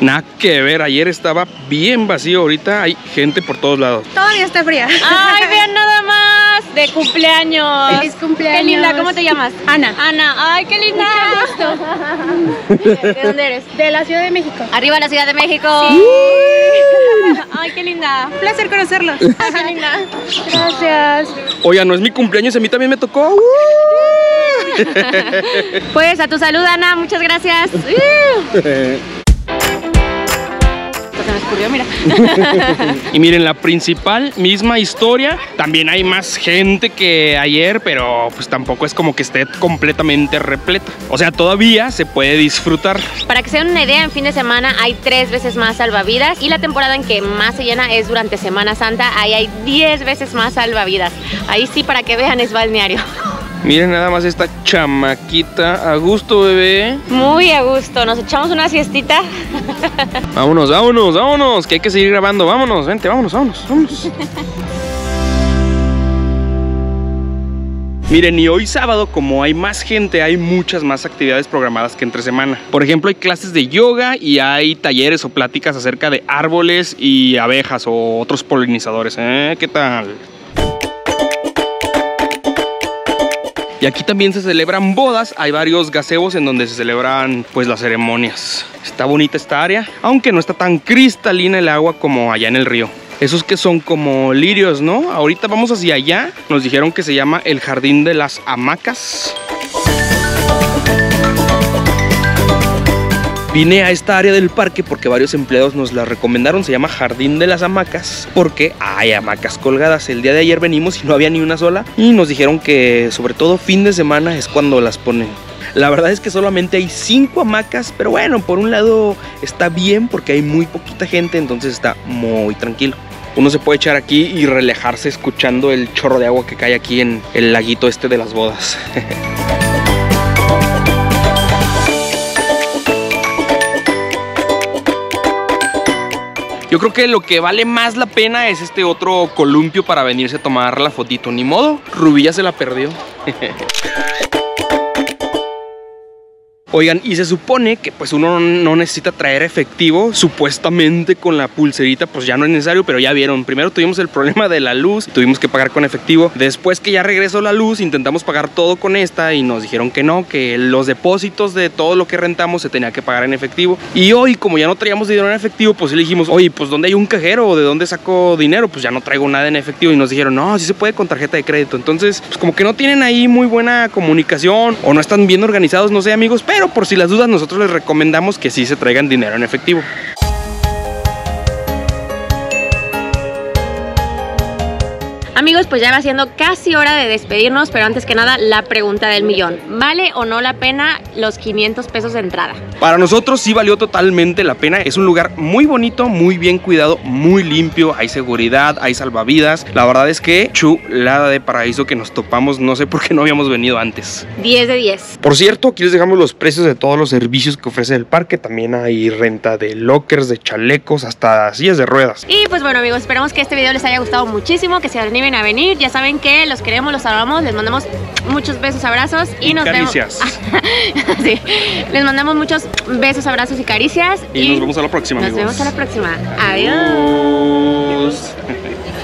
Nada que ver, ayer estaba bien vacío, ahorita hay gente por todos lados. Todavía está fría. Ay, vean nada más, de cumpleaños. Feliz cumpleaños. Qué linda, ¿cómo te llamas? Ana. Ana, ay, qué linda. Mucho gusto. ¿De dónde eres? De la Ciudad de México. Arriba la Ciudad de México. Sí. Ay, qué linda. Un placer conocerlos. Ay, qué linda. Gracias. Oiga, no es mi cumpleaños, a mí también me tocó. Pues a tu salud, Ana, muchas gracias. Se me escurrió, mira. Y miren, la principal, misma historia. También hay más gente que ayer, pero pues tampoco es como que esté completamente repleta. O sea, todavía se puede disfrutar. Para que se den una idea, en fin de semana hay 3 veces más salvavidas. Y la temporada en que más se llena es durante Semana Santa. Ahí hay 10 veces más salvavidas. Ahí sí, para que vean, es balneario. Miren nada más esta chamaquita. A gusto, bebé. Muy a gusto. Nos echamos una siestita. Vámonos, vámonos, vámonos. Que hay que seguir grabando. Vámonos, vente, vámonos, vámonos, vámonos. Miren, y hoy sábado, como hay más gente, hay muchas más actividades programadas que entre semana. Por ejemplo, hay clases de yoga y hay talleres o pláticas acerca de árboles y abejas o otros polinizadores. ¿Qué tal? Y aquí también se celebran bodas, hay varios gazebos en donde se celebran pues las ceremonias. Está bonita esta área, aunque no está tan cristalina el agua como allá en el río. Esos que son como lirios, ¿no? Ahorita vamos hacia allá, nos dijeron que se llama el Jardín de las Hamacas. Vine a esta área del parque porque varios empleados nos la recomendaron. Se llama Jardín de las Hamacas porque hay hamacas colgadas. El día de ayer venimos y no había ni una sola. Y nos dijeron que sobre todo fin de semana es cuando las ponen. La verdad es que solamente hay 5 hamacas. Pero bueno, por un lado está bien porque hay muy poquita gente. Entonces está muy tranquilo. Uno se puede echar aquí y relajarse escuchando el chorro de agua que cae aquí en el laguito este de las bodas. Yo creo que lo que vale más la pena es este otro columpio para venirse a tomar la fotito. Ni modo, Rubí ya se la perdió. Oigan, y se supone que pues uno no necesita traer efectivo, supuestamente con la pulserita pues ya no es necesario, pero ya vieron, primero tuvimos el problema de la luz, tuvimos que pagar con efectivo, después que ya regresó la luz intentamos pagar todo con esta y nos dijeron que no, que los depósitos de todo lo que rentamos se tenía que pagar en efectivo, y hoy como ya no traíamos dinero en efectivo, pues le dijimos, oye, pues ¿dónde hay un cajero o de dónde saco dinero? Pues ya no traigo nada en efectivo, y nos dijeron, no, sí se puede con tarjeta de crédito. Entonces pues como que no tienen ahí muy buena comunicación o no están bien organizados, no sé amigos, pero por si las dudas nosotros les recomendamos que sí se traigan dinero en efectivo. Amigos, pues ya va siendo casi hora de despedirnos, pero antes que nada la pregunta del millón. ¿Vale o no la pena los 500 pesos de entrada? Para nosotros sí valió totalmente la pena. Es un lugar muy bonito, muy bien cuidado, muy limpio. Hay seguridad, hay salvavidas. La verdad es que chulada de paraíso que nos topamos. No sé por qué no habíamos venido antes. 10 de 10. Por cierto, aquí les dejamos los precios de todos los servicios que ofrece el parque. También hay renta de lockers, de chalecos, hasta sillas de ruedas. Y pues bueno amigos, esperamos que este video les haya gustado muchísimo, que se animen a venir, ya saben que los queremos, los amamos, les mandamos muchos besos, abrazos y nos caricias. Vemos. Sí. Les mandamos muchos besos, abrazos y caricias. Y nos vemos a la próxima, amigos. Nos vemos a la próxima. Adiós.